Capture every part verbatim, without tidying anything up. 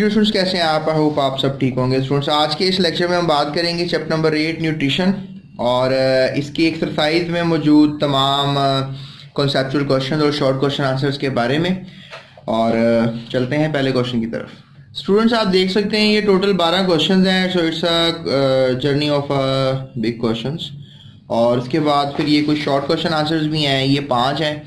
जी students, कैसे हैं आप? आई होप आप सब ठीक होंगे। स्टूडेंट्स, आज के इस लेक्चर में हम बात करेंगे चैप्टर नंबर एट न्यूट्रिशन और इसकी एक्सरसाइज में मौजूद तमाम कॉन्सेप्चुअल क्वेश्चन और शॉर्ट क्वेश्चन आंसर्स के बारे में। और चलते हैं पहले क्वेश्चन की तरफ। स्टूडेंट्स, आप देख सकते हैं ये टोटल बारह क्वेश्चन हैं। So it's a journey of a big question. और उसके बाद फिर ये कुछ शॉर्ट क्वेश्चन आंसर्स भी हैं, ये पाँच हैं।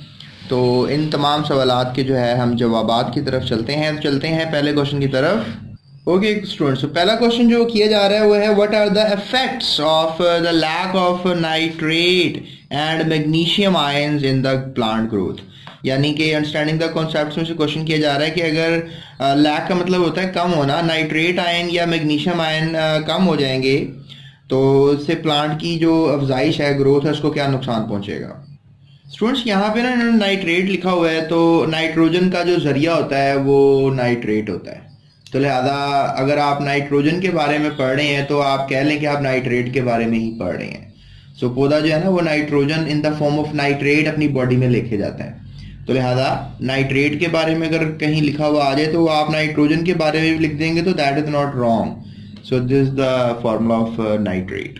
तो इन तमाम सवालात के जो है हम जवाबात की तरफ चलते हैं। चलते हैं पहले क्वेश्चन की तरफ। ओके स्टूडेंट्स, तो पहला क्वेश्चन जो किया जा रहा है वो है what are the effects of the lack of nitrate and magnesium ions in the plant growth. यानी कि अंडरस्टैंडिंग द कॉन्सेप्ट्स में से क्वेश्चन किया जा रहा है कि अगर लैक का मतलब होता है कम होना, नाइट्रेट आयन या मैग्नीशियम आयन कम हो जाएंगे तो उससे प्लांट की जो अफजाइश है, ग्रोथ है, उसको क्या नुकसान पहुँचेगा। स्टूडेंट्स, यहाँ पे ना इन्होंने नाइट्रेट लिखा हुआ है, तो नाइट्रोजन का जो जरिया होता है वो नाइट्रेट होता है। तो लिहाजा अगर आप नाइट्रोजन के बारे में पढ़ रहे हैं तो आप कह लें कि आप नाइट्रेट के बारे में ही पढ़ रहे हैं। सो पौधा जो है ना वो nitrogen in the form of nitrate अपनी बॉडी में लेके जाता है। तो लिहाजा नाइट्रेट के बारे में अगर कहीं लिखा हुआ आ जाए तो आप नाइट्रोजन के बारे में भी लिख देंगे तो that is not wrong. So this is the formula of nitrate.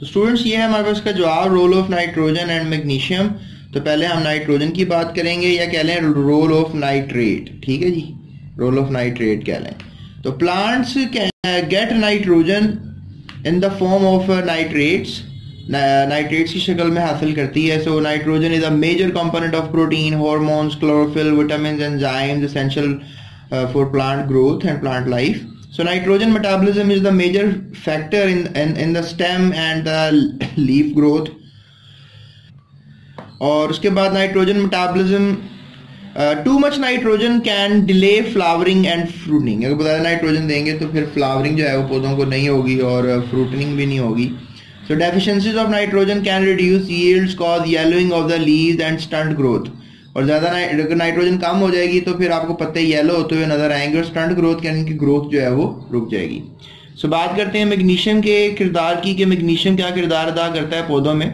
तो स्टूडेंट्स, ये है हमारे पास का जवाब, role of nitrogen and magnesium. तो पहले हम नाइट्रोजन की बात करेंगे या कह लें रोल ऑफ नाइट्रेट। ठीक है जी, रोल ऑफ नाइट्रेट कह लें। तो plants get nitrogen in the form of nitrates, nitrates की शक्ल में हासिल करती है। So nitrogen is a major component of protein, hormones, chlorophyll, vitamin, enzymes essential for plant growth and plant life. So nitrogen metabolism is the major factor in in, in the stem and the leaf growth. और उसके बाद nitrogen metabolism, too much nitrogen can delay flowering and fruiting. अगर बता nitrogen देंगे तो फिर flowering जो है वो पौधों को नहीं होगी और फ्रूटनिंग भी नहीं होगी। So deficiencies of nitrogen can reduce yields, cause yellowing of the leaves and stunt growth. और ज़्यादा नाइट्रोजन कम हो जाएगी तो फिर आपको पत्ते येलो होते हुए नजर आएंगे और स्टंट ग्रोथ यानी कि ग्रोथ जो है वो रुक जाएगी। सो so, बात करते हैं मैग्नीशियम के किरदार की कि मैग्नीशियम क्या किरदार अदा करता है पौधों में।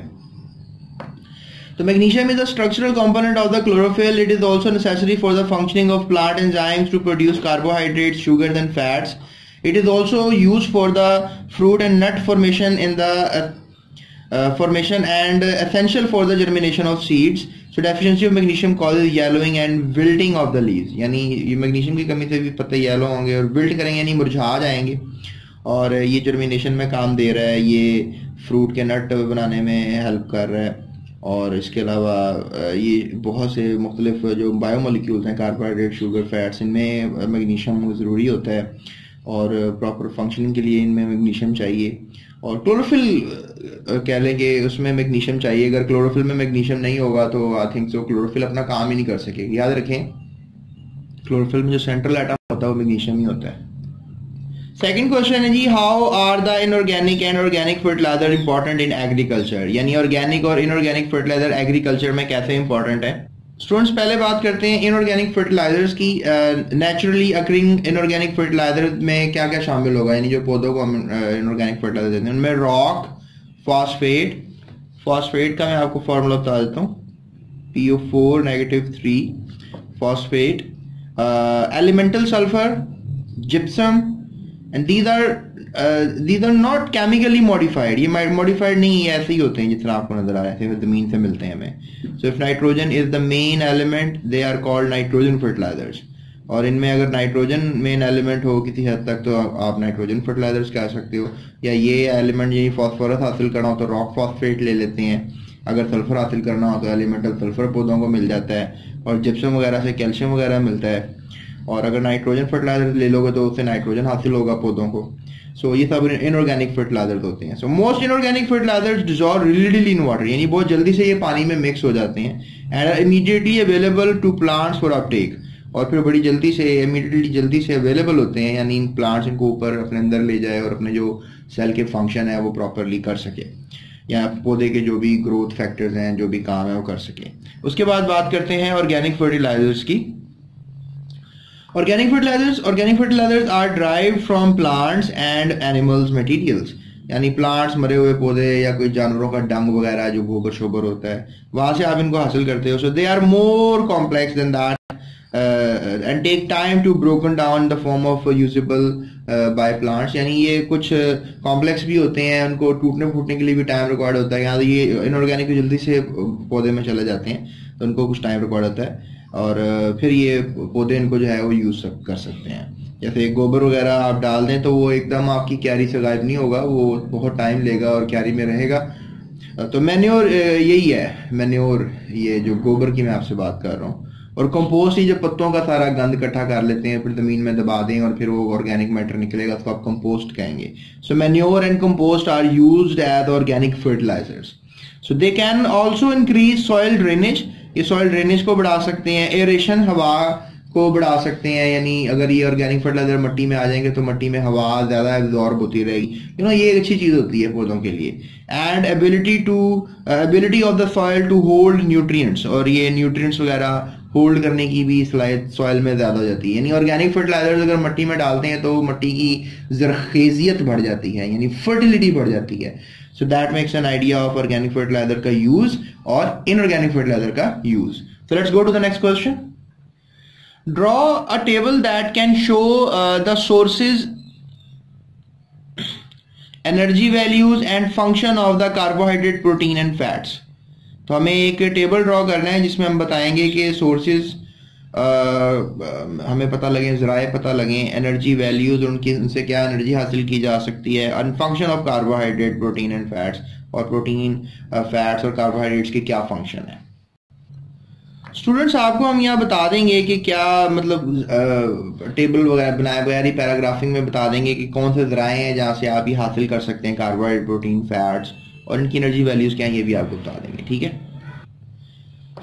तो magnesium is the structural component of the chlorophyll. It is also necessary for the functioning of plant enzymes to produce carbohydrate, sugar and fats. It is also use for the fruit and nut formation in the formation and essential for the germination of seeds. So deficiency of magnesium causes yellowing and wilting of the leaves. यानी ये magnesium की कमी से भी पत्ते yellow होंगे और wilt करेंगे यानी मुरझा जाएंगे, और ये जर्मिनेशन में काम दे रहा है, ये फ्रूट के नट बनाने में हेल्प कर रहा है। और इसके अलावा ये बहुत से मुख्तलिफ जो बायोमोलिक्यूल्स हैं, कार्बोहाइड्रेट, शुगर, फैट्स, इनमें मैग्नीशियम ज़रूरी होता है और प्रॉपर फंक्शनिंग के लिए इनमें मैग्नीशियम चाहिए। और क्लोरोफिल कह लें कि उसमें मैग्नीशियम चाहिए। अगर क्लोरोफिल में मैग्नीशियम नहीं होगा तो आई थिंक सो क्लोरोफिल अपना काम ही नहीं कर सकेगी। याद रखें, क्लोरोफिल में जो सेंट्रल एटम होता है वो मैग्नीशियम ही होता है। सेकंड क्वेश्चन है जी, how are the inorganic and organic fertiliser important in agriculture. यानी ऑर्गेनिक और इनऑर्गेनिक फर्टिलाइजर एग्रीकल्चर में कैसे इंपॉर्टेंट है। स्टूडेंट्स, पहले बात करते हैं इनऑर्गेनिक फर्टिलाइजर्स की। नेचुरली अकरिंग इनऑर्गेनिक फर्टिलाइजर में क्या क्या शामिल होगा, यानी जो पौधों को हम इनऑर्गेनिक फर्टिलाइजर देते हैं उनमें रॉक, फॉस्फेट। फॉस्फेट का मैं आपको फार्मूला बता देता हूँ, P O four negative three phosphate, elemental sulphur, gypsum. And these are these are not chemically modified, ये मॉडिफाइड नहीं है, ऐसे ही होते हैं जिस तरह आपको नजर आ रहा है, जमीन से मिलते हैं हमें। So if nitrogen is the main element they are called nitrogen fertilisers. और इनमें अगर नाइट्रोजन मेन एलिमेंट हो किसी हद तक तो आप नाइट्रोजन फर्टिलाइजर्स कह सकते हो, या ये एलिमेंट यही फॉस्फोरस हासिल करना हो तो रॉक फॉस्फेट ले लेते हैं। अगर सल्फर हासिल करना हो तो एलिमेंटल सल्फर पौधों को मिल जाता है, और जिप्सम वगैरह से कैल्शियम वगैरह मिलता है। और अगर नाइट्रोजन फर्टिलाइजर ले लोगे तो उससे नाइट्रोजन हासिल होगा पौधों को। सो so, ये सब इनऑर्गेनिक फर्टिलाइजर्स होते हैं। So most inorganic fertilizers dissolve readily in water, यानी बहुत जल्दी से ये पानी में मिक्स हो जाते हैं and immediately available to plants for uptake. और फिर बड़ी जल्दी से इमीडिएटली जल्दी से अवेलेबल होते हैं, यानी इन प्लांट्स इनको ऊपर अपने अंदर ले जाए और अपने जो सेल के फंक्शन है वो प्रॉपरली कर सके, या पौधे के जो भी ग्रोथ फैक्टर्स हैं, जो भी काम है वो कर सके। उसके बाद बात करते हैं ऑर्गेनिक फर्टिलाइजर्स की। Organic fertilizers, organic fertilizers are derived from plants and animals materials. यानी प्लांट्स, मरे हुए पौधे या कोई जानवरों का डंग वगैरह जो गोबर शोबर होता है, वहां से आप इनको हासिल करते हो। So they are more complex than that uh, and take time to broken down the form of usable uh, by plants. यानी ये कुछ कॉम्प्लेक्स भी होते हैं, उनको टूटने फूटने के लिए भी टाइम रिक्वायर्ड होता है। यहाँ ये इनऑर्गेनिक जल्दी से पौधे में चले जाते हैं तो उनको कुछ टाइम रिक्वायर्ड होता है, और फिर ये पौधे इनको जो है वो यूज कर सकते हैं। जैसे गोबर वगैरह आप डाल दें तो वो एकदम आपकी क्यारी से गायब नहीं होगा, वो बहुत टाइम लेगा और क्यारी में रहेगा। तो मैन्योर यही है, मैन्योर ये जो गोबर की मैं आपसे बात कर रहा हूँ। और कंपोस्ट, ये जो पत्तों का सारा गंद इकट्ठा कर लेते हैं, फिर जमीन में दबा दें और फिर वो ऑर्गेनिक मैटर निकलेगा, उसको आप कंपोस्ट कहेंगे। So manure and compost are used as organic fertilisers. So they can also increase soil drainage, ये सॉइल ड्रेनेज को बढ़ा सकते हैं। एरेशन, हवा को बढ़ा सकते हैं, यानी अगर ये ऑर्गेनिक फर्टिलाइजर मट्टी में आ जाएंगे तो मट्टी में हवा ज़्यादा एब्जॉर्ब होती रहेगी, यू नो, ये एक अच्छी चीज़ होती है पौधों के लिए। And ability to ability of the soil to hold nutrients, और ये न्यूट्रिएंट्स वगैरह होल्ड करने की भी सलाहियत सॉइल में ज़्यादा हो जाती है। यानी ऑर्गेनिक फर्टिलाइजर्स अगर मट्टी में डालते हैं तो मट्टी की जरखेजियत बढ़ जाती है, यानी फर्टिलिटी बढ़ जाती है। So that makes an idea of organic fertiliser का यूज और इनऑर्गेनिक फर्टिलाइजर का use. So let's go to the next question. Draw a table that can show the sources, energy values and function of the carbohydrate, protein and fats. तो हमें एक table draw करना है जिसमें हम बताएंगे कि सोर्सेज हमें पता लगें, ज़राए पता लगें, एनर्जी वैल्यूज उनकी, उनसे क्या एनर्जी हासिल की जा सकती है, and function of carbohydrate, protein and fats, और प्रोटीन फैट्स और कार्बोहाइड्रेट्स के क्या फंक्शन है। स्टूडेंट्स, आपको हम यहाँ बता देंगे कि क्या, मतलब टेबल वगैरह बनाए बगैर ही पैराग्राफिंग में बता देंगे कि कौन से ज़राए हैं जहाँ से आप ये हासिल कर सकते हैं कार्बोहाइड्रेट, प्रोटीन, फैट्स, और इनकी एनर्जी वैल्यूज क्या है ये भी आपको बता देंगे, ठीक है।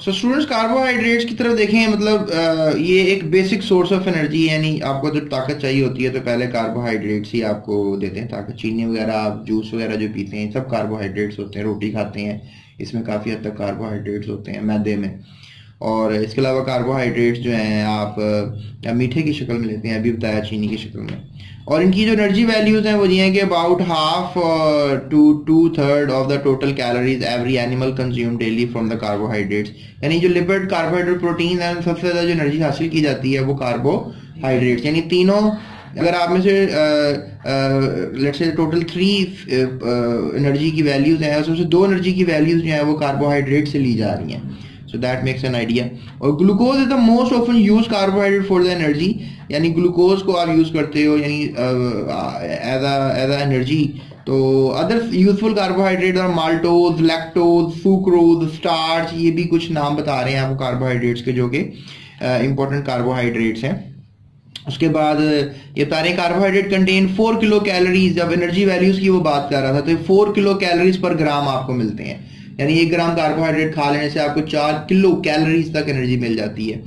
सो स्टूडेंट्स, कार्बोहाइड्रेट्स की तरफ देखें, मतलब आ, ये एक बेसिक सोर्स ऑफ एनर्जी, यानी आपको जब ताकत चाहिए होती है तो पहले कार्बोहाइड्रेट्स ही आपको देते हैं ताकत। चीनी वगैरह, आप जूस वगैरह जो पीते हैं सब कार्बोहाइड्रेट्स होते हैं। रोटी खाते हैं, इसमें काफ़ी हद तक कार्बोहाइड्रेट्स होते हैं मैदे में। और इसके अलावा कार्बोहाइड्रेट्स जो हैं आप मीठे की शक्ल में लेते हैं, अभी बताया चीनी की शक्ल में। और इनकी जो एनर्जी वैल्यूज़ हैं वो ये हैं कि about half to two third of the total calories every animal consume daily from the carbohydrates. यानी जो लिपिड, कार्बोहाइड्रेट, प्रोटीन है, सबसे ज़्यादा जो एनर्जी हासिल की जाती है वो कार्बोहाइड्रेट्स। यानी तीनों, अगर आप में से let's say total three energy की वैल्यूज़ हैं, उसमें से दो एनर्जी की वैल्यूज़ जो हैं वो कार्बोहाइड्रेट से ली जा रही हैं। So that makes an idea। और glucose is the most often use carbohydrate for the energy, यानी ग्लूकोज को आप यूज़ करते हो, यानी एज एज अ एनर्जी। तो अदर यूजफुल कार्बोहाइड्रेट और माल्टोज, लैक्टोज, सुक्रोज, स्टार्च, ये भी कुछ नाम बता रहे हैं आपको कार्बोहाइड्रेट्स के, जो कि इंपॉर्टेंट कार्बोहाइड्रेट्स हैं। उसके बाद ये बता रहे हैं carbohydrate contain four kilo calories, जब एनर्जी वैल्यूज़ की वो बात कर रहा था तो फोर किलो कैलोरीज पर ग्राम आपको मिलते हैं, यानी एक ग्राम कार्बोहाइड्रेट खा लेने से आपको चार किलो कैलोरीज तक एनर्जी मिल जाती है।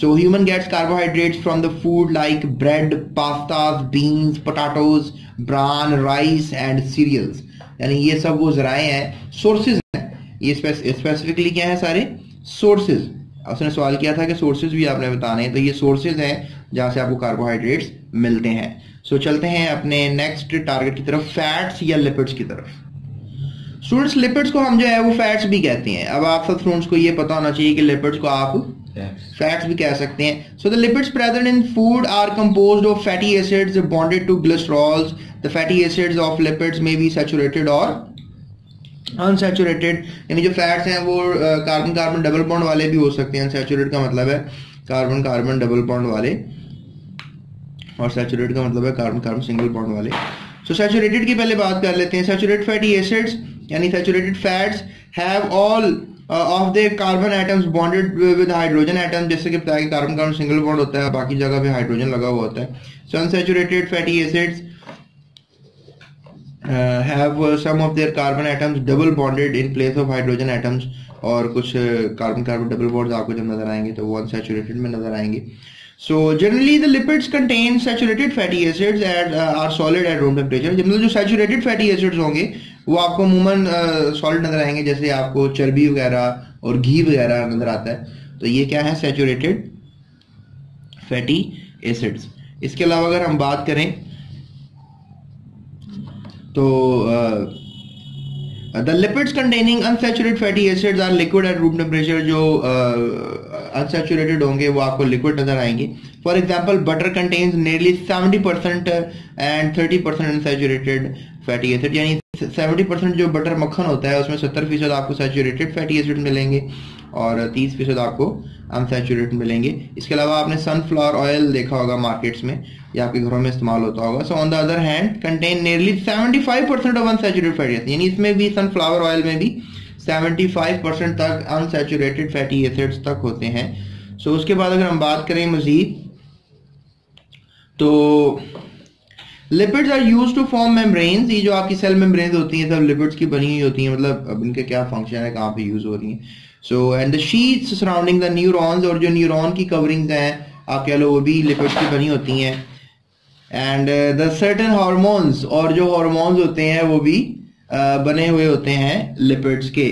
So human gets carbohydrates from the food like bread, pastas, beans, potatoes, bran, rice and cereals. यानी ये सब वो जराए हैं, सोर्सेज हैं। ये स्पेसिफिकली क्या है, सारे सोर्सेज। उसने सवाल किया था कि सोर्सेज भी आपने बताने हैं, तो ये सोर्सेज हैं जहाँ से आपको कार्बोहाइड्रेट्स मिलते हैं। सो so, चलते हैं अपने नेक्स्ट टारगेट की तरफ, फैट्स या लिपिड्स की तरफ। स्टूडेंट्स, लिपिड्स को हम जो है वो फैट्स भी कहते हैं। अब आप सब स्टूडेंट्स को ये पता होना चाहिए कि लिपिड्स को आप फैट्स भी कह सकते हैं। So the lipids present in food are composed of fatty acids bonded to glycerols. The fatty acids of lipids में भी सैचुरेटेड और अनसैचुरेटेड, यानी जो फैट्स हैं वो कार्बन कार्बन डबल बॉन्ड वाले भी हो सकते हैं। अनसैचुरेट का मतलब है कार्बन कार्बन डबल बॉन्ड वाले, और सैचुरेट का मतलब है कार्बन कार्बन सिंगल बॉन्ड वाले। सो सैचुरेटेड की पहले बात कर लेते हैं। सैचुरेटेड फैटी एसिड्स यानी saturated fats have all of the carbon atoms bonded with hydrogen atom, जैसे कि बताया कि कार्बन कार्बन सिंगल बॉन्ड होता है, बाकी जगह पे हाइड्रोजन लगा हुआ होता है। So unsaturated fatty acids have some of their carbon atoms double bonded in place of hydrogen atoms, और कुछ कार्बन कार्बन डबल बॉन्ड आपको जब नजर आएंगे तो वो अनसैचुरेटेड में नजर आएंगे। So generally the lipids contain saturated fatty acids at are solid at room temperature. Generally जो सैचुरेटेड फैटी एसिड्स होंगे वो आपको अमूमन सॉलिड uh, नजर आएंगे, जैसे आपको चर्बी वगैरह और घी वगैरह नजर आता है। तो ये क्या है, सैचुरेटेड फैटी एसिड्स। इसके अलावा अगर हम बात करें तो the lipids containing unsaturated fatty acids are liquid at room temperature. जो uh, अनसेचुरेटेड होंगे वो आपको लिक्विड नजर आएंगे। For example butter contains nearly seventy percent and thirty percent unsaturated fatty acid, यानी सेवेंटी परसेंट जो बटर मक्खन होता है उसमें सत्तर फीसद आपको सैचुरेटेड फैटी एसिड मिलेंगे और तीस फीसद आपको अनसेचुरेटेड मिलेंगे। इसके अलावा आपने सनफ्लावर ऑयल देखा होगा मार्केट्स में या आपके घरों में इस्तेमाल होता होगा। So on the other hand contain nearly seventy five percent of unsaturated fatty acid, यानी इसमें भी सनफ्लावर ऑयल में भी पचहत्तर परसेंट तक अनसैचुरेटेड फैटी एसिड्स तक होते हैं। सो so, उसके बाद अगर हम बात करें मजीद तो lipids are used to form membranes. ये जो आपकी सेल मेम्ब्रेन्स होती हैं सब लिपिड्स की बनी हुई होती हैं, मतलब अब इनके क्या फंक्शन है, कहाँ पे यूज हो रही हैं। So and the sheets surrounding the neurons, और जो न्यूरॉन की कवरिंग्स हैं आप कह लो वो भी लिपिड्स की बनी होती हैं। एंड द सर्टेन हार्मोन्स, और जो हार्मोन्स होते हैं वो भी बने हुए होते हैं लिपिड्स के।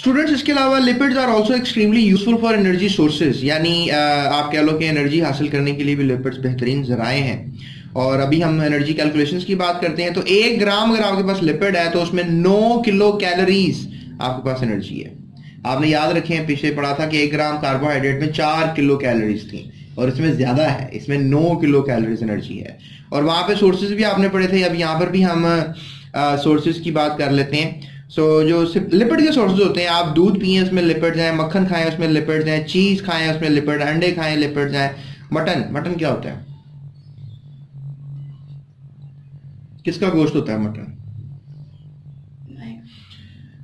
स्टूडेंट्स इसके अलावा lipids are also extremely useful for energy sources, यानी आप कह लो कि एनर्जी हासिल करने के लिए भी लिपिड्स बेहतरीन जराए हैं। और अभी हम एनर्जी कैलकुलेशंस की बात करते हैं। तो एक ग्राम अगर आपके पास लिपिड है तो उसमें नौ किलो कैलोरीज आपके पास एनर्जी है। आपने याद रखें पीछे पढ़ा था कि एक ग्राम कार्बोहाइड्रेट में चार किलो कैलोरीज थी और इसमें ज्यादा है, इसमें नौ किलो कैलोरीज एनर्जी है। और वहां पे सोर्सेज भी आपने पढ़े थे, अब यहाँ पर भी हम सोर्सेज uh, की बात कर लेते हैं। सो so, जो लिपिड के सोर्सेज होते हैं, आप दूध पिए उसमें लिपिड्स हैं, मक्खन खाएं उसमें लिपिड्स हैं, चीज खाएं उसमें लिपिड, अंडे खाएं लिपिड्स हैं, मटन मटन क्या होता है, किसका गोश्त होता है मटन?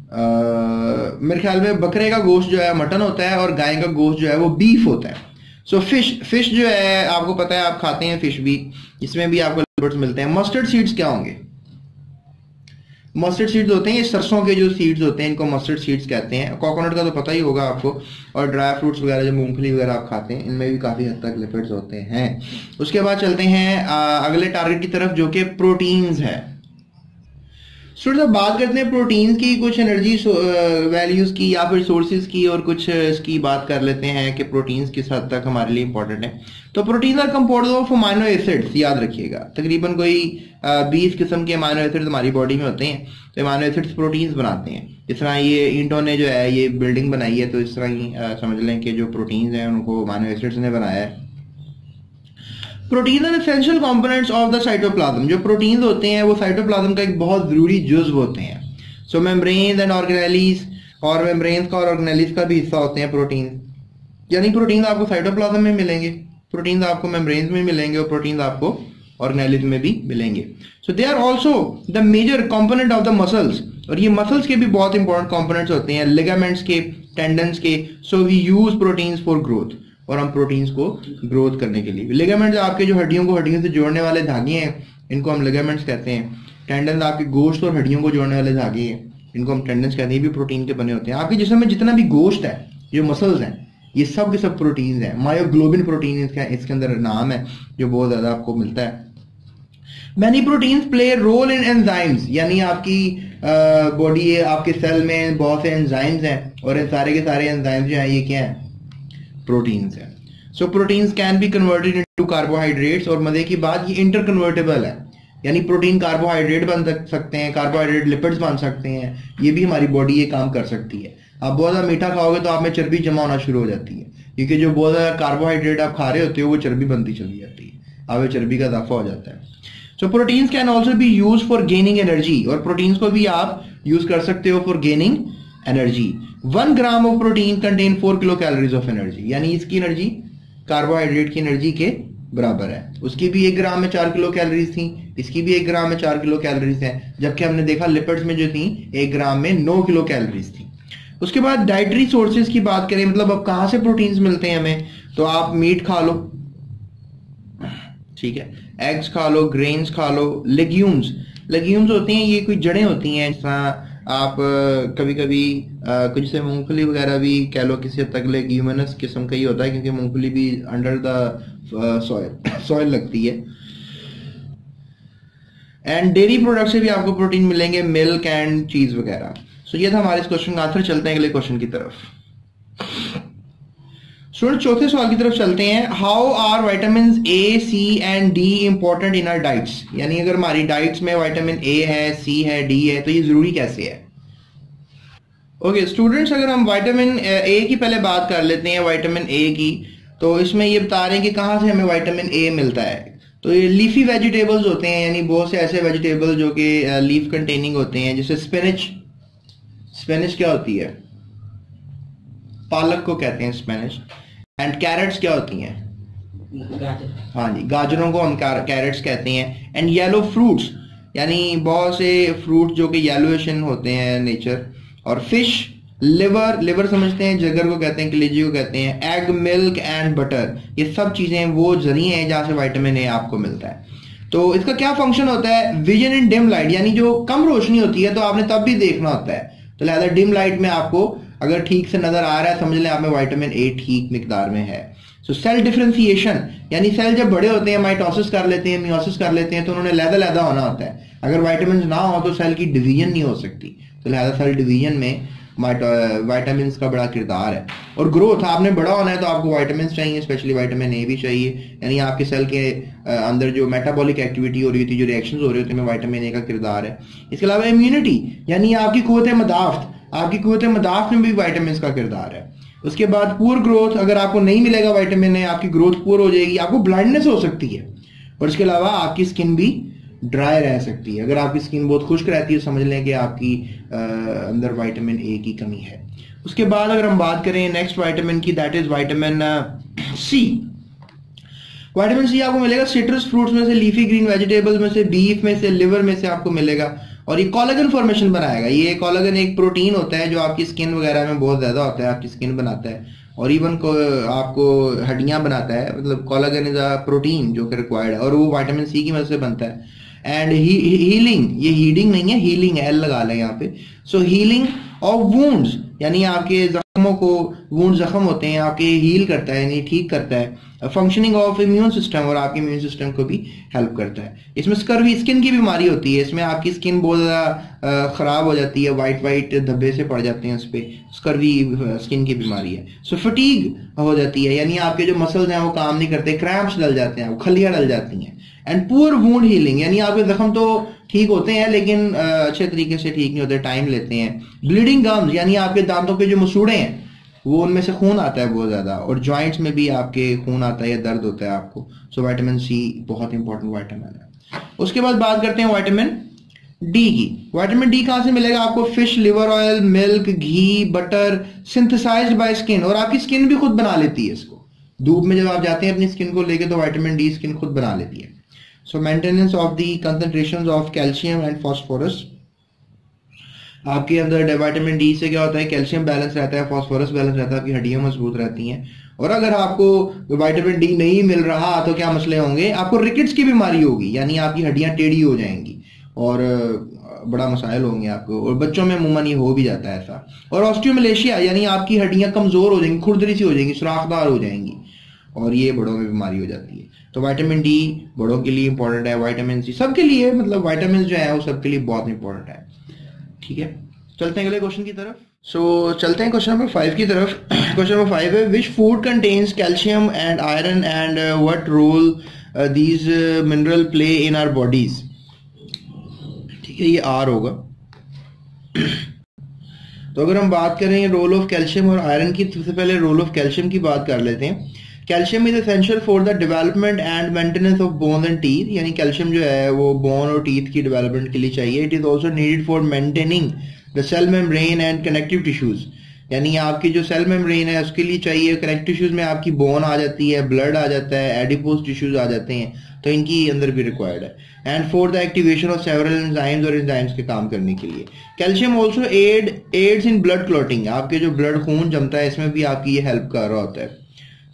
uh, मेरे ख्याल में बकरे का गोश्त जो है मटन होता है और गाय का गोश्त जो है वो बीफ होता है। सो फिश फिश जो है आपको पता है आप खाते हैं फिश भी, इसमें भी आपको लिपिड्स मिलते हैं। मस्टर्ड सीड्स क्या होंगे? मस्टर्ड सीड्स होते हैं ये सरसों के जो सीड्स होते हैं इनको मस्टर्ड सीड्स कहते हैं। कोकोनट का तो पता ही होगा आपको, और ड्राई फ्रूट्स वगैरह जो मूंगफली वगैरह आप खाते हैं इनमें भी काफ़ी हद तक लिपिड्स होते हैं। उसके बाद चलते हैं अगले टारगेट की तरफ जो कि प्रोटीन्स है। स्टूडेंट्स अब बात करते हैं प्रोटीन्स की, कुछ एनर्जी वैल्यूज की या फिर सोर्सेज की, और कुछ इसकी बात कर लेते हैं कि प्रोटीन्स किस हद तक हमारे लिए इंपॉर्टेंट है। तो proteins are compound of amino acids, याद रखिएगा तकरीबन कोई बीस किस्म के अमाइनो एसिड्स हमारी बॉडी में होते हैं। तो अमाइनो एसिड्स प्रोटीन्स बनाते हैं। जिस तरह ये ईंटों ने जो है ये बिल्डिंग बनाई है तो इस तरह ही समझ लें कि जो प्रोटीन्स हैं उनको अमाइनो एसिड्स ने बनाया है। Protein are essential components of the cytoplasm, जो प्रोटीन होते हैं वो साइटोप्लाज्म का एक बहुत जरूरी जुज्व होते हैं। सो मेम्ब्रेन्स एंड ऑर्गेनेलिस, और मेम्ब्रेन्स का और ऑर्गेनेलिस का भी हिस्सा होते हैं प्रोटीन। यानी प्रोटीन आपको साइटोप्लाज्म में मिलेंगे, प्रोटीन आपको मेम्ब्रेन्स में मिलेंगे और प्रोटीन आपको ऑर्गेनेलिस में भी मिलेंगे। So they are also the major component of the muscles, और ये मसल्स के भी बहुत इंपॉर्टेंट कॉम्पोनेंट्स होते हैं, लिगामेंट्स के, टेंडन्स के। So we use proteins for growth, और हम प्रोटीन्स को ग्रोथ करने के लिए। लिगामेंट्स आपके जो हड्डियों को हड्डियों से जोड़ने वाले धागे हैं इनको हम लिगामेंट्स कहते हैं। टेंडन्स आपके गोश्त और हड्डियों को जोड़ने वाले धागे हैं इनको हम टेंडन्स कहते हैं, ये भी प्रोटीन के बने होते हैं। आपके जिसम में जितना भी गोश्त है, जो मसल्स हैं, ये सब के सब प्रोटीन्स हैं। मायोग्लोबिन प्रोटीन इसका इसके अंदर नाम है जो बहुत ज़्यादा आपको मिलता है। Many proteins play role in enzymes, यानी आपकी बॉडी आपके सेल में बहुत से एंजाइम्स हैं और ये सारे के सारे एंजाइम्स जो हैं ये क्या हैं, प्रोटीन्स है। So proteins can be converted into carbohydrates, और मजे की बात ये इंटरकन्वर्टेबल है, यानी प्रोटीन कार्बोहाइड्रेट बन सकते हैं, कार्बोहाइड्रेट लिपिड्स बन सकते हैं। ये भी हमारी बॉडी ये काम कर सकती है। आप बहुत ज़्यादा मीठा खाओगे तो आप में चर्बी जमा होना शुरू हो जाती है, क्योंकि जो बहुत ज़्यादा कार्बोहाइड्रेट आप खा रहे होते हो वो चर्बी बनती चली जाती है, आप में चर्बी का इजाफा हो जाता है। So proteins can also be use for gaining energy, और प्रोटीन्स को भी आप यूज कर सकते हो for gaining energy. One gram of protein contain four kilo calories of energy, यानी इसकी एनर्जी कार्बोहाइड्रेट की एनर्जी के बराबर है। उसकी भी एक ग्राम में चार किलो कैलोरीज थी, इसकी भी एक ग्राम में चार किलो कैलोरीज हैं, जबकि हमने देखा लिपिड्स में जो थी एक ग्राम में नौ किलो कैलोरीज थी। उसके बाद डाइटरी सोर्सेज की बात करें, मतलब अब कहाँ से प्रोटीन्स मिलते हैं हमें, तो आप मीट खा लो, ठीक है, एग्स खा लो, ग्रेन्स खा लो, लेग्यूम्स लेग्यूम्स होते हैं ये कोई जड़ें होती हैं। आप कभी कभी कुछ से मूंगफली वगैरह भी कह लो किसी हद तक लेग्यूमिनस किस्म का ही होता है, क्योंकि मूंगफली भी अंडर द सॉयल सॉयल लगती है। एंड डेयरी प्रोडक्ट से भी आपको प्रोटीन मिलेंगे, मिल्क एंड चीज वगैरह। सो ये था हमारे इस क्वेश्चन का आंसर। चलते हैं अगले क्वेश्चन की तरफ। स्टूडेंट चौथे सवाल की तरफ चलते हैं। How are vitamin A C and D important in our diets, यानी अगर हमारी डाइट्स में वाइटामिन ए है, सी है, डी है, तो ये जरूरी कैसे है ओके स्टूडेंट्स, अगर हम विटामिन ए की पहले बात कर लेते हैं, विटामिन ए की, तो इसमें ये बता रहे हैं कि कहाँ से हमें विटामिन ए मिलता है। तो ये लीफी वेजिटेबल्स होते हैं, यानी बहुत से ऐसे वेजिटेबल्स जो कि लीफ कंटेनिंग होते हैं, जैसे स्पिनच। स्पिनच क्या होती है? पालक को कहते हैं स्पिनच। एंड कैरेट्स क्या होती हैं? हाँ जी, गाजरों को हम कैरेट्स कहते हैं। एंड येलो फ्रूट्स, यानी बहुत से फ्रूट जो कि येलोशन होते हैं नेचर। और फिश, लिवर, लिवर समझते हैं, जिगर को कहते हैं, कलेजे को कहते हैं। एग, मिल्क एंड बटर, ये सब चीजें वो जरिए हैं जहाँ से विटामिन ए आपको मिलता है। तो इसका क्या फंक्शन होता है? विजन इन डिम लाइट, यानी जो कम रोशनी होती है तो आपने तब भी देखना होता है, तो लिहाजा डिम लाइट में आपको अगर ठीक से नजर आ रहा है, समझ लें आप में विटामिन ए ठीक मिकदार में है। सो सेल डिफरेंशिएशन, यानी सेल जब बड़े होते हैं, माइटोसिस कर लेते हैं, मियोसिस कर लेते हैं, तो उन्होंने लहदा लहदा होना होता है। अगर विटामिन ना हो तो सेल की डिवीजन नहीं हो सकती, तो लिहाजा सेल डिवीजन में विटामिन का बड़ा किरदार है। और ग्रोथ, आपने बड़ा होना है तो आपको विटामिन चाहिए, स्पेशली विटामिन ए भी चाहिए, यानी आपके सेल के अंदर जो मेटाबॉलिक एक्टिविटी हो रही होती है, जो रिएक्शंस हो रहे होते हैं, उसमें विटामिन ए का किरदार है। इसके अलावा इम्यूनिटी, यानी आपकी क़ुव्वत मदाफ़त, आपकी क़ुव्वत मदाफ़त में भी विटामिन का किरदार है। उसके बाद पुअर ग्रोथ, अगर आपको नहीं मिलेगा विटामिन ए, आपकी ग्रोथ पुअर हो जाएगी, आपको ब्लाइंडनेस हो सकती है। और इसके अलावा आपकी स्किन भी ड्राई रह सकती है। अगर आपकी स्किन बहुत खुश्क रहती है, समझ लें कि आपकी आ, अंदर विटामिन ए की कमी है। उसके बाद अगर हम बात करें नेक्स्ट विटामिन की, that is vitamin C. Vitamin C आपको मिलेगा सिट्रस फ्रूट्स में से, लीफी ग्रीन वेजिटेबल्स में से, बीफ में से, लिवर में से आपको मिलेगा। और ये कोलाजन फॉर्मेशन बनाएगा। ये कोलाजन एक प्रोटीन होता है जो आपकी स्किन वगैरह में बहुत ज्यादा होता है, आपकी स्किन बनाता है और इवन को आपको हड्डियां बनाता है। मतलब कोलाजन इज अ प्रोटीन जो कि रिक्वायर्ड है, और वो विटामिन सी की मदद से बनता है। एंड हीलिंग, ये हीडिंग नहीं है, हीलिंग है, एल लगा लें यहाँ पे। सो हीलिंग और वूंड्स, यानी आपके जख्मों को, वूंड जख्म होते हैं, आपके हील करता है, यानी ठीक करता है। फंक्शनिंग ऑफ इम्यून सिस्टम, और आपके इम्यून सिस्टम को भी हेल्प करता है। इसमें स्कर्वी, स्किन की बीमारी होती है, इसमें आपकी स्किन बहुत ज़्यादा खराब हो जाती है, वाइट वाइट धब्बे से पड़ जाते हैं उस पर, स्कर्वी स्किन की बीमारी है। सो फटीग हो जाती है, यानी आपके जो मसल्स हैं वो काम नहीं करते, क्रैम्प्स डल जाते हैं, खलियाँ डल जाती हैं। एंड पुअर वूंड हीलिंग, यानी आपके जख्म तो ठीक होते हैं लेकिन अच्छे तरीके से ठीक नहीं होते, टाइम लेते हैं। ब्लीडिंग गम्स, यानी आपके दांतों के जो मसूड़े हैं वो, उनमें से खून आता है बहुत ज़्यादा, और जॉइंट्स में भी आपके खून आता है या दर्द होता है आपको। सो विटामिन सी बहुत इंपॉर्टेंट विटामिन है। उसके बाद बात करते हैं विटामिन डी की। विटामिन डी कहाँ से मिलेगा आपको? Fish, liver oil, milk, ghee, butter, synthesized by skin, और आपकी स्किन भी खुद बना लेती है इसको। धूप में जब आप जाते हैं अपनी स्किन को लेके, तो विटामिन डी स्किन खुद बना लेती है। So maintenance of the concentration of calcium and phosphorus, आपके अंदर विटामिन डी से क्या होता है, कैल्शियम बैलेंस रहता है, फॉस्फोरस बैलेंस रहता है, आपकी हड्डियां मजबूत रहती हैं। और अगर आपको विटामिन डी नहीं मिल रहा तो क्या मसले होंगे? आपको रिकेट्स की बीमारी होगी, यानी आपकी हड्डियां टेढ़ी हो जाएंगी और बड़ा मसाइल होंगे आपको, और बच्चों में अमूमन ये हो भी जाता है ऐसा। और ऑस्टियोमलेशिया, यानी आपकी हड्डियां कमजोर हो जाएंगी, खुरदरी सी हो जाएंगी, सुराखदार हो जाएंगी, और ये बड़ों में बीमारी हो जाती है। तो विटामिन डी बड़ों के लिए इंपॉर्टेंट है, विटामिन सी सबके लिए, मतलब विटामिन जो है वो सबके लिए बहुत इंपॉर्टेंट है। ठीक है, चलते हैं अगले क्वेश्चन की तरफ। सो so, चलते हैं क्वेश्चन नंबर फाइव की तरफ। क्वेश्चन नंबर फाइव है, which food contains calcium and iron and what role these mineral play in our bodies. ठीक है, ये आर होगा। तो अगर हम बात करें रोल ऑफ कैल्शियम और आयरन की, सबसे पहले रोल ऑफ कैल्शियम की बात कर लेते हैं। Calcium is essential for the development and maintenance of bone and teeth, यानी कैल्शियम जो है वो बोन और टीथ की डेवलपमेंट के लिए चाहिए। It is also needed for maintaining the cell membrane and connective tissues, यानी आपकी जो सेल मेम्ब्रेन है उसके लिए चाहिए। कनेक्टिव टिश्यूज में आपकी बोन आ जाती है, ब्लड आ जाता है, एडिपोज टिश्यूज आ जाते हैं, तो इनकी अंदर भी रिक्वायर्ड है। And for the activation of several enzymes, और एंजाइम्स के काम करने के लिए calcium also aid aids in blood clotting, आपके जो ब्लड खून जमता है इसमें भी आपकी ये हेल्प कर रहा होता है।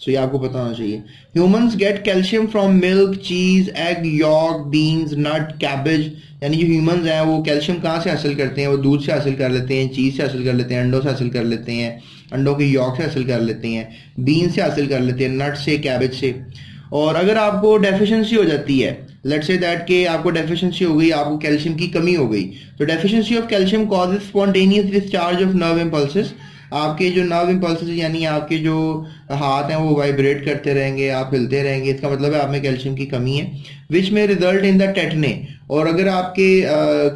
सो so, ये आपको पता होना चाहिए। Humans get calcium from milk, cheese, egg, yolk, beans, nut, cabbage, यानी जो ह्यूमंस हैं वो कैल्शियम कहाँ से हासिल करते हैं? वो दूध से हासिल कर लेते हैं, चीज़ से हासिल कर लेते हैं, अंडों से हासिल कर लेते हैं, अंडों के यॉक से हासिल कर लेते हैं, बीन्स से हासिल कर लेते हैं, नट से, कैबेज से। और अगर आपको डेफिशिएंसी हो जाती है, लेट्स से दैट कि आपको डेफिशिएंसी हो गई, आपको कैल्शियम की कमी हो गई, तो deficiency of calcium causes spontaneous discharge of nerve impulses आपके जो नर्व इंपल्सेस यानी आपके जो हाथ हैं वो वाइब्रेट करते रहेंगे, आप हिलते रहेंगे, इसका मतलब है आप में कैल्शियम की कमी है, विच में रिजल्ट इन द टेटने। और अगर आपके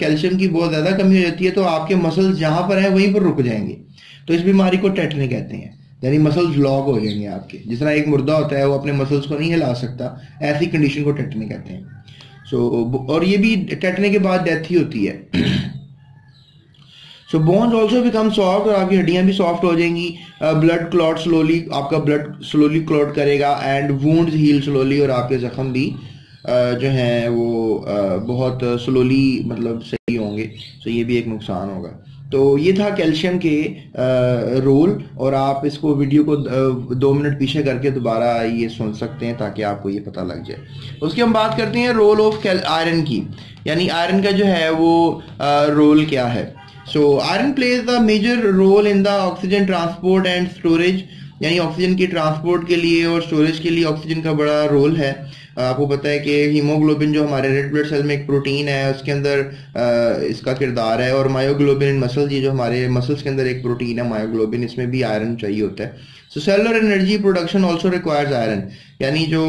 कैल्शियम की बहुत ज़्यादा कमी हो जाती है तो आपके मसल्स जहाँ पर हैं वहीं पर रुक जाएंगे, तो इस बीमारी को टेटने कहते हैं, यानी मसल्स लॉक हो जाएंगे आपके। जिस तरह एक मुर्दा होता है वो अपने मसल्स को नहीं हिला सकता, ऐसी कंडीशन को टेटने कहते हैं। सो और ये भी टटने के बाद डेथ ही होती है। So bones also become soft, और आपकी हड्डियां भी सॉफ्ट हो जाएंगी। ब्लड क्लॉट स्लोली, आपका ब्लड स्लोली क्लॉट करेगा, एंड वुंड्स हील स्लोली, और आपके जख्म भी uh, जो हैं वो uh, बहुत स्लोली मतलब सही होंगे। सो so, ये भी एक नुकसान होगा। तो ये था कैल्शियम के रोल, और आप इसको वीडियो को दो मिनट पीछे करके दोबारा ये सुन सकते हैं ताकि आपको ये पता लग जाए। उसके हम बात करते हैं रोल ऑफ आयरन की, यानी आयरन का जो है वो रोल क्या है। So iron plays the major role in the oxygen transport and storage, यानी ऑक्सीजन की ट्रांसपोर्ट के लिए और स्टोरेज के लिए ऑक्सीजन का बड़ा रोल है। आपको पता है कि हीमोग्लोबिन जो हमारे रेड ब्लड सेल में एक प्रोटीन है उसके अंदर इसका किरदार है, और मायोग्लोबिन इन मसल्स, ये जो हमारे मसल्स के अंदर एक प्रोटीन है मायोग्लोबिन, इसमें भी आयरन चाहिए होता है। So cellular energy production also requires iron, यानी जो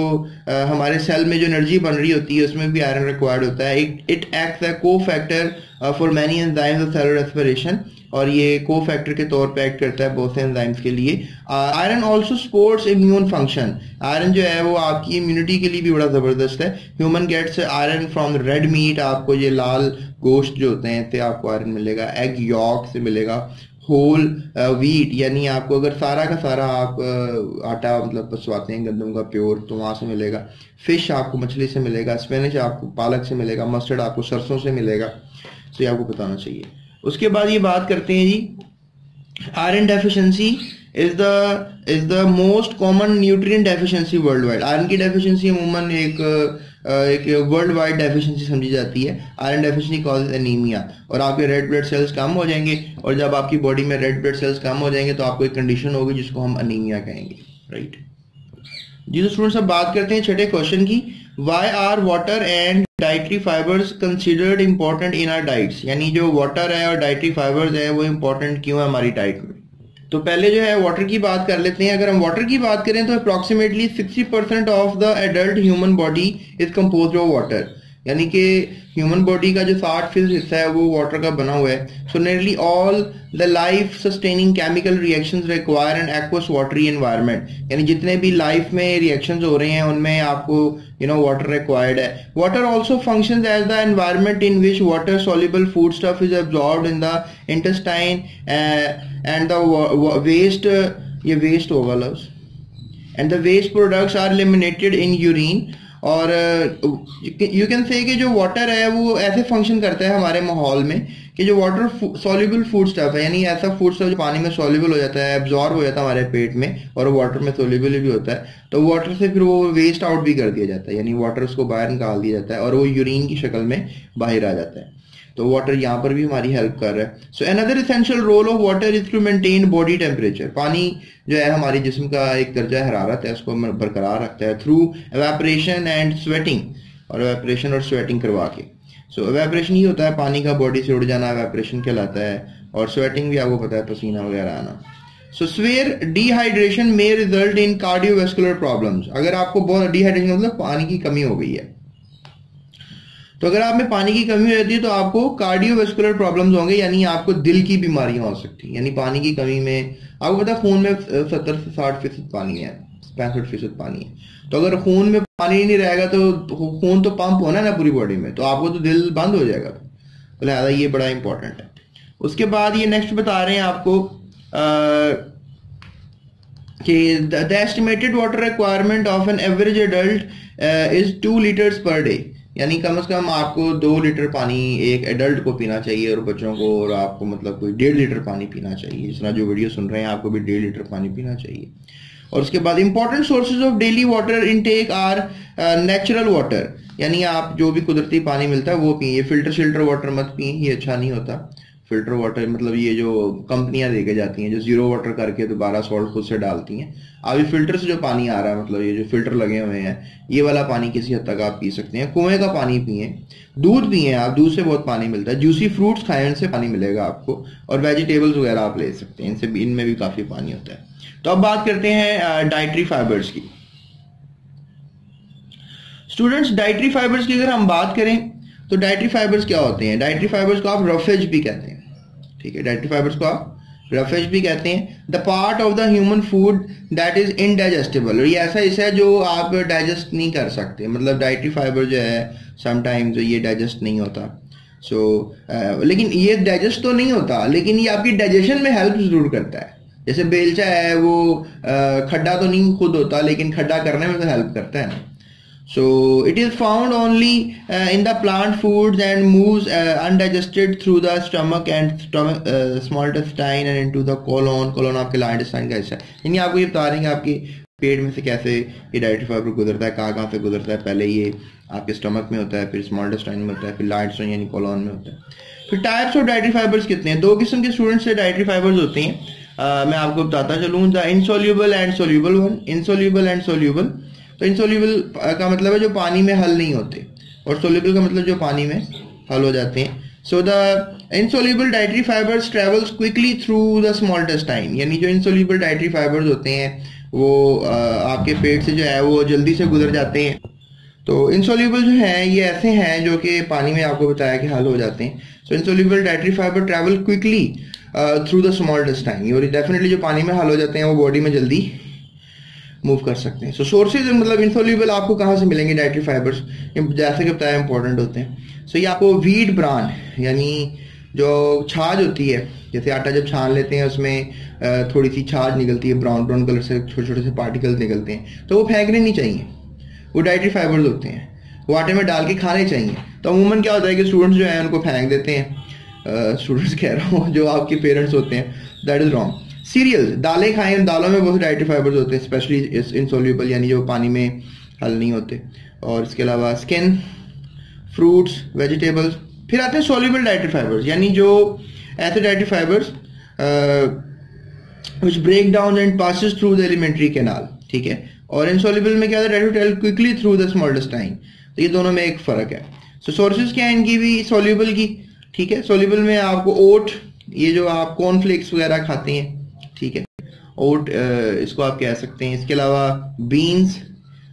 हमारे सेल में जो एनर्जी बन रही होती है उसमें भी आयरन रिक्वायर्ड होता है। It acts as cofactor for many enzymes of cellular respiration, और ये को फैक्टर के तौर पर एक्ट करता है बहुत से एंजाइम्स के लिए। Iron also supports immune function, iron जो है वो आपकी इम्यूनिटी के लिए भी बड़ा जबरदस्त है। Human gets iron from red meat, आपको ये लाल गोश्त जो होते हैं इससे आपको आयरन मिलेगा। एग यॉक से मिलेगा। होल व्हीट, यानी आपको अगर सारा का सारा आप आटा मतलब पसवाते हैं गंदम का प्योर, तो वहाँ से मिलेगा। फिश आपको मछली से मिलेगा। स्पेनिश आपको पालक से मिलेगा। मस्टर्ड आपको सरसों से मिलेगा। तो ये आपको बताना चाहिए। उसके बाद ये बात करते हैं जी iron deficiency is the is the most common nutrient deficiency world wide. Iron की डेफिशिएंसी अमूमन एक एक वर्ल्ड वाइड डेफिशिएंसी समझी जाती है। आयरन डेफिशिएंसी कॉज एनीमिया, और आपके रेड ब्लड सेल्स कम हो जाएंगे, और जब आपकी बॉडी में रेड ब्लड सेल्स कम हो जाएंगे तो आपको एक कंडीशन होगी जिसको हम एनीमिया कहेंगे, राइट जी। तो स्टूडेंट्स अब बात करते हैं छठे क्वेश्चन की, why are water and dietary fibres considered important in our diets, यानी जो वाटर है और डाइटरी फाइबर्स है वो इम्पोर्टेंट क्यों है हमारी डाइट में। तो पहले जो है वाटर की बात कर लेते हैं। अगर हम वाटर की बात करें तो approximately sixty percent of the adult human body is compose of water, यानी कि ह्यूमन बॉडी का जो साठ फीसद हिस्सा है वो वाटर का बना हुआ है। So nearly all the life sustaining chemical reactions require an aqueous watery environment, यानी जितने भी लाइफ में रिएक्शंस हो रहे हैं उनमें आपको यू नो वाटर रिक्वायर्ड है। Water also functions as the environment in which water soluble food stuff is absorbed in the intestine and the waste, ये वेस्ट होगा लव्स, and the waste products are eliminated in urine. और you can say कि जो water है वो ऐसे function करता है हमारे माहौल में कि जो वाटर सॉल्यूबल फूड स्टफ है, यानी ऐसा फूड स्टफ जो पानी में सॉल्यूबल हो जाता है, एब्जॉर्ब हो जाता है हमारे पेट में, और वाटर में सॉल्यूबल भी होता है, तो वाटर से फिर वो वेस्ट आउट भी कर दिया जाता है, यानी वाटर उसको बाहर निकाल दिया जाता है और वो यूरिन की शक्ल में बाहर आ जाता है। तो वाटर यहाँ पर भी हमारी हेल्प कर रहा है। So another essential role of water is to maintain body temperature, पानी जो है हमारे जिस्म का एक दर्जा हरारत है उसको बरकरार रखता है थ्रू एवेपरेशन एंड स्वेटिंग, और एवेपरेशन और स्वेटिंग करवा के। सो so, एवेपरेशन ही होता है पानी का बॉडी से उड़ जाना, एवेपरेशन कहलाता है, और स्वेटिंग भी आपको पता है पसीना वगैरह आना। So severe dehydration may result in cardiovascular problems, अगर आपको बहुत डिहाइड्रेशन मतलब पानी की कमी हो गई है, तो अगर आप में पानी की कमी हो जाती है तो आपको कार्डियोवेस्कुलर प्रॉब्लम्स होंगे, यानी आपको दिल की बीमारियां हो सकती हैं, यानी पानी की कमी में आपको पता है खून में सत्तर से साठ फीसद पानी है, पैंसठ फीसद पानी है, तो अगर खून में पानी नहीं रहेगा तो खून तो पंप होना है ना पूरी बॉडी में, तो आपको तो दिल बंद हो जाएगा, तो लिहाजा ये बड़ा इंपॉर्टेंट है। उसके बाद ये नेक्स्ट बता रहे हैं आपको आ, कि the estimated water requirement of an average adult is two litres per day, यानी कम से कम आपको दो लीटर पानी एक एडल्ट को पीना चाहिए, और बच्चों को और आपको मतलब कोई डेढ़ लीटर पानी पीना चाहिए, जिस तरह जो वीडियो सुन रहे हैं आपको भी डेढ़ लीटर पानी पीना चाहिए। और उसके बाद important sources of daily water intake are natural water, यानी आप जो भी कुदरती पानी मिलता है वो पिए, फिल्टर शिल्टर वाटर मत पिए, ये अच्छा नहीं होता। फिल्टर वाटर मतलब ये जो कंपनियां लेके जाती हैं जो जीरो वाटर करके दोबारा सॉल्ट खुद से डालती हैं। अभी फिल्टर से जो पानी आ रहा है मतलब ये जो फिल्टर लगे हुए हैं ये वाला पानी किसी हद तक आप पी सकते हैं। कुएं का पानी पिए, दूध पिए, आप दूध से बहुत पानी मिलता है। जूसी फ्रूट्स खाएं, इनसे पानी मिलेगा आपको, और वेजिटेबल्स वगैरह आप ले सकते हैं, इनसे इनमें भी काफ़ी पानी होता है। तो अब बात करते हैं डाइटरी फाइबर्स की। स्टूडेंट्स, डाइटरी फाइबर्स की अगर हम बात करें तो डाइटरी फाइबर्स क्या होते हैं? डाइटरी फाइबर्स को आप रफेज भी कहते हैं, ठीक है, डाइटरी फाइबर्स को आप रफेज भी कहते हैं। The part of the human food that is indigestible, और ये ऐसा हिस्सा है जो आप डाइजेस्ट नहीं कर सकते, मतलब डाइटरी फाइबर जो है समटाइम्स ये डाइजेस्ट नहीं होता। सो so, लेकिन ये डाइजेस्ट तो नहीं होता लेकिन ये आपकी डाइजेशन में हेल्प जरूर करता है। जैसे बेलचा है वो खड्डा तो नहीं खुद होता लेकिन खड्डा करने में तो हेल्प करता है। So it is found only uh, in the plant foods and moves uh, undigested through the stomach and stomach, uh, small intestine and into the colon। colon आपके large intestine का हिस्सा है, यानी आपको ये बता रहे हैं आपके पेट में से कैसे ये डाइटरी फाइबर गुजरता है, कहाँ कहाँ से गुजरता है। पहले ये आपके स्टमक में होता है, फिर स्मॉल इंटेस्टाइन में होता है, फिर लार्ज इंटेस्टाइन यानी कॉलोन में होता है। फिर टाइप्स ऑफ डाइटरी फाइबर्स कितने हैं? दो किस्म के स्टूडेंट्स से डाइटरी फाइबर्स होते हैं, uh, मैं आपको बताता चलूँ। The insoluble and soluble one, insoluble and soluble. तो इनसोल्यूबल का मतलब है जो पानी में हल नहीं होते, और सोल्यूबल का मतलब जो पानी में हल हो जाते हैं। So the insoluble dietary fibres travels quickly through the small intestine, यानी जो इनसोल्यूबल डाइटरी फाइबर्स होते हैं वो आपके पेट से जो है वो जल्दी से गुजर जाते हैं। तो इनसोल्यूबल जो हैं ये ऐसे हैं जो कि पानी में आपको बताया कि हल हो जाते हैं। So insoluble dietary fibre travel quickly through the small intestine, और डेफिनेटली जो पानी में हल हो जाते हैं वो बॉडी में जल्दी मूव कर सकते हैं। सो सोर्सेज मतलब इनसोल्यूबल आपको कहाँ से मिलेंगे डाइटरी फाइबर्स, जैसे कि बताया इंपॉर्टेंट होते हैं। सो so, ये आपको व्हीट ब्रान यानी जो छाछ होती है, जैसे आटा जब छान लेते हैं उसमें थोड़ी सी छाछ निकलती है, ब्राउन ब्राउन कलर से छोटे छोटे से पार्टिकल्स निकलते हैं, तो वो फेंकने नहीं चाहिए, वो डाइटरी फाइबर्स होते हैं, वो आटे में डाल के खाने चाहिए। तो अमूमन क्या होता है कि स्टूडेंट्स जो है उनको फेंक देते हैं, स्टूडेंट्स कह रहा हूँ जो आपके पेरेंट्स होते हैं, दैट इज़ रॉन्ग। सीरियल, दालें खाएं, दालों में बहुत डाइटरी फाइबर्स होते हैं, स्पेशली इनसोल्यूबल यानी जो पानी में हल नहीं होते। और इसके अलावा स्किन, फ्रूट्स, वेजिटेबल्स। फिर आते हैं सोल्यूबल डाइटरी फाइबर्स, यानी जो ऐसे dietary fibres which break down and passes through the alimentary canal, ठीक है। और इनसोल्यूबल में क्या होता है, dietary travel quickly through the small intestine, तो ये दोनों में एक फ़र्क है। सो so, सोर्सेज क्या हैं इनकी भी सोल्यूबल की, ठीक है। सोल्यूबल में आपको ओट, ये जो आप कॉर्नफ्लेक्स वगैरह खाते हैं, ठीक है, ओट इसको आप कह सकते हैं। इसके अलावा बीन्स,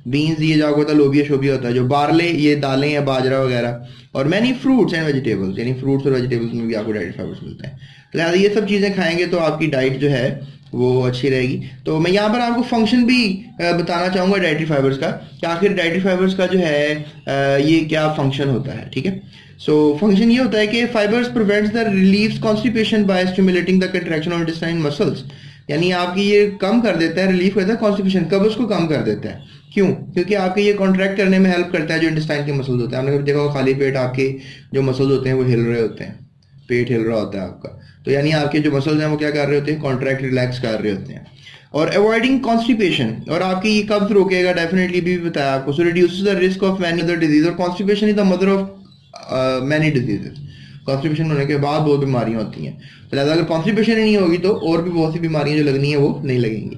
बीन्स ये जो होता है लोबिया शोबिया होता है, जो बारले ये दालें या बाजरा वगैरह, और मैनी फ्रूट्स एंड वेजिटेबल्स, यानी फ्रूट्स और वेजिटेबल्स में भी आपको डाइटरी फाइबर्स मिलते हैं। लिहाजा ये सब चीज़ें खाएंगे तो आपकी डाइट जो है वो अच्छी रहेगी। तो मैं यहाँ पर आपको फंक्शन भी बताना चाहूँगा डाइटरी फाइबर्स का, कि आखिर डाइटरी फाइबर्स का जो है ये क्या फंक्शन होता है, ठीक है। सो फंक्शन ये होता है कि fibres prevents the relieves constipation by stimulating the contraction of intestine muscles, यानी आपकी ये कम कर देता है, रिलीफ करता है कॉन्स्टिपेशन, कब्ज को कम कर देता है। क्यों? क्योंकि आपके ये कॉन्ट्रैक्ट करने में हेल्प करता है जो इंटेस्टाइन के मसल्स होते हैं। आपने देखा होगा खाली पेट आपके जो मसल्स होते हैं वो हिल रहे होते हैं, पेट हिल रहा होता है आपका, तो यानी आपके जो मसल्स हैं वो क्या कर रहे होते हैं, कॉन्ट्रैक्ट रिलैक्स कर रहे होते हैं। और अवॉइडिंग कॉन्स्टिपेशन, और आपकी ये कब्ज रोकेगा डेफिनेटली, भी बताया आपको। So reduces the risk of many other disease, और constipation is the mother of many diseases, constipation होने के बाद बहुत बीमारियां होती हैं। तो लिहाजा अगर कॉन्स्टिपेशन ही नहीं होगी तो और भी बहुत सी बीमारियां जो लगनी है वो नहीं लगेंगी।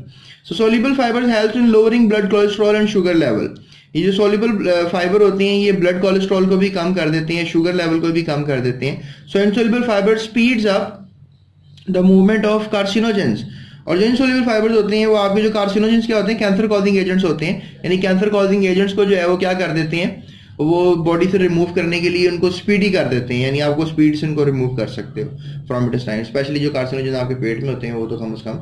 So soluble fibres helps in lowering blood cholesterol and sugar level, ये जो सोल्यूबल फाइबर होते हैं ये ब्लड कोलेस्ट्रॉल को भी कम कर देते हैं, शुगर लेवल को भी कम कर देते हैं। So insoluble fibre speeds up the movement of carcinogens, और जो इनसोल्यूबल फाइबर्स होते हैं वो आपके जो कार्सिनोजेंस क्या होते हैं, कैंसर कॉजिंग एजेंट्स होते हैं, यानी कैंसर कॉजिंग एजेंट्स को जो है वो क्या कर देते हैं, वो बॉडी से रिमूव करने के लिए उनको स्पीडी कर देते हैं, यानी आपको स्पीड से उनको रिमूव कर सकते हो फ्रॉम इंटेस्टाइन। स्पेशली जो कार्सिनोजन आपके पेट में होते हैं वो तो कम से कम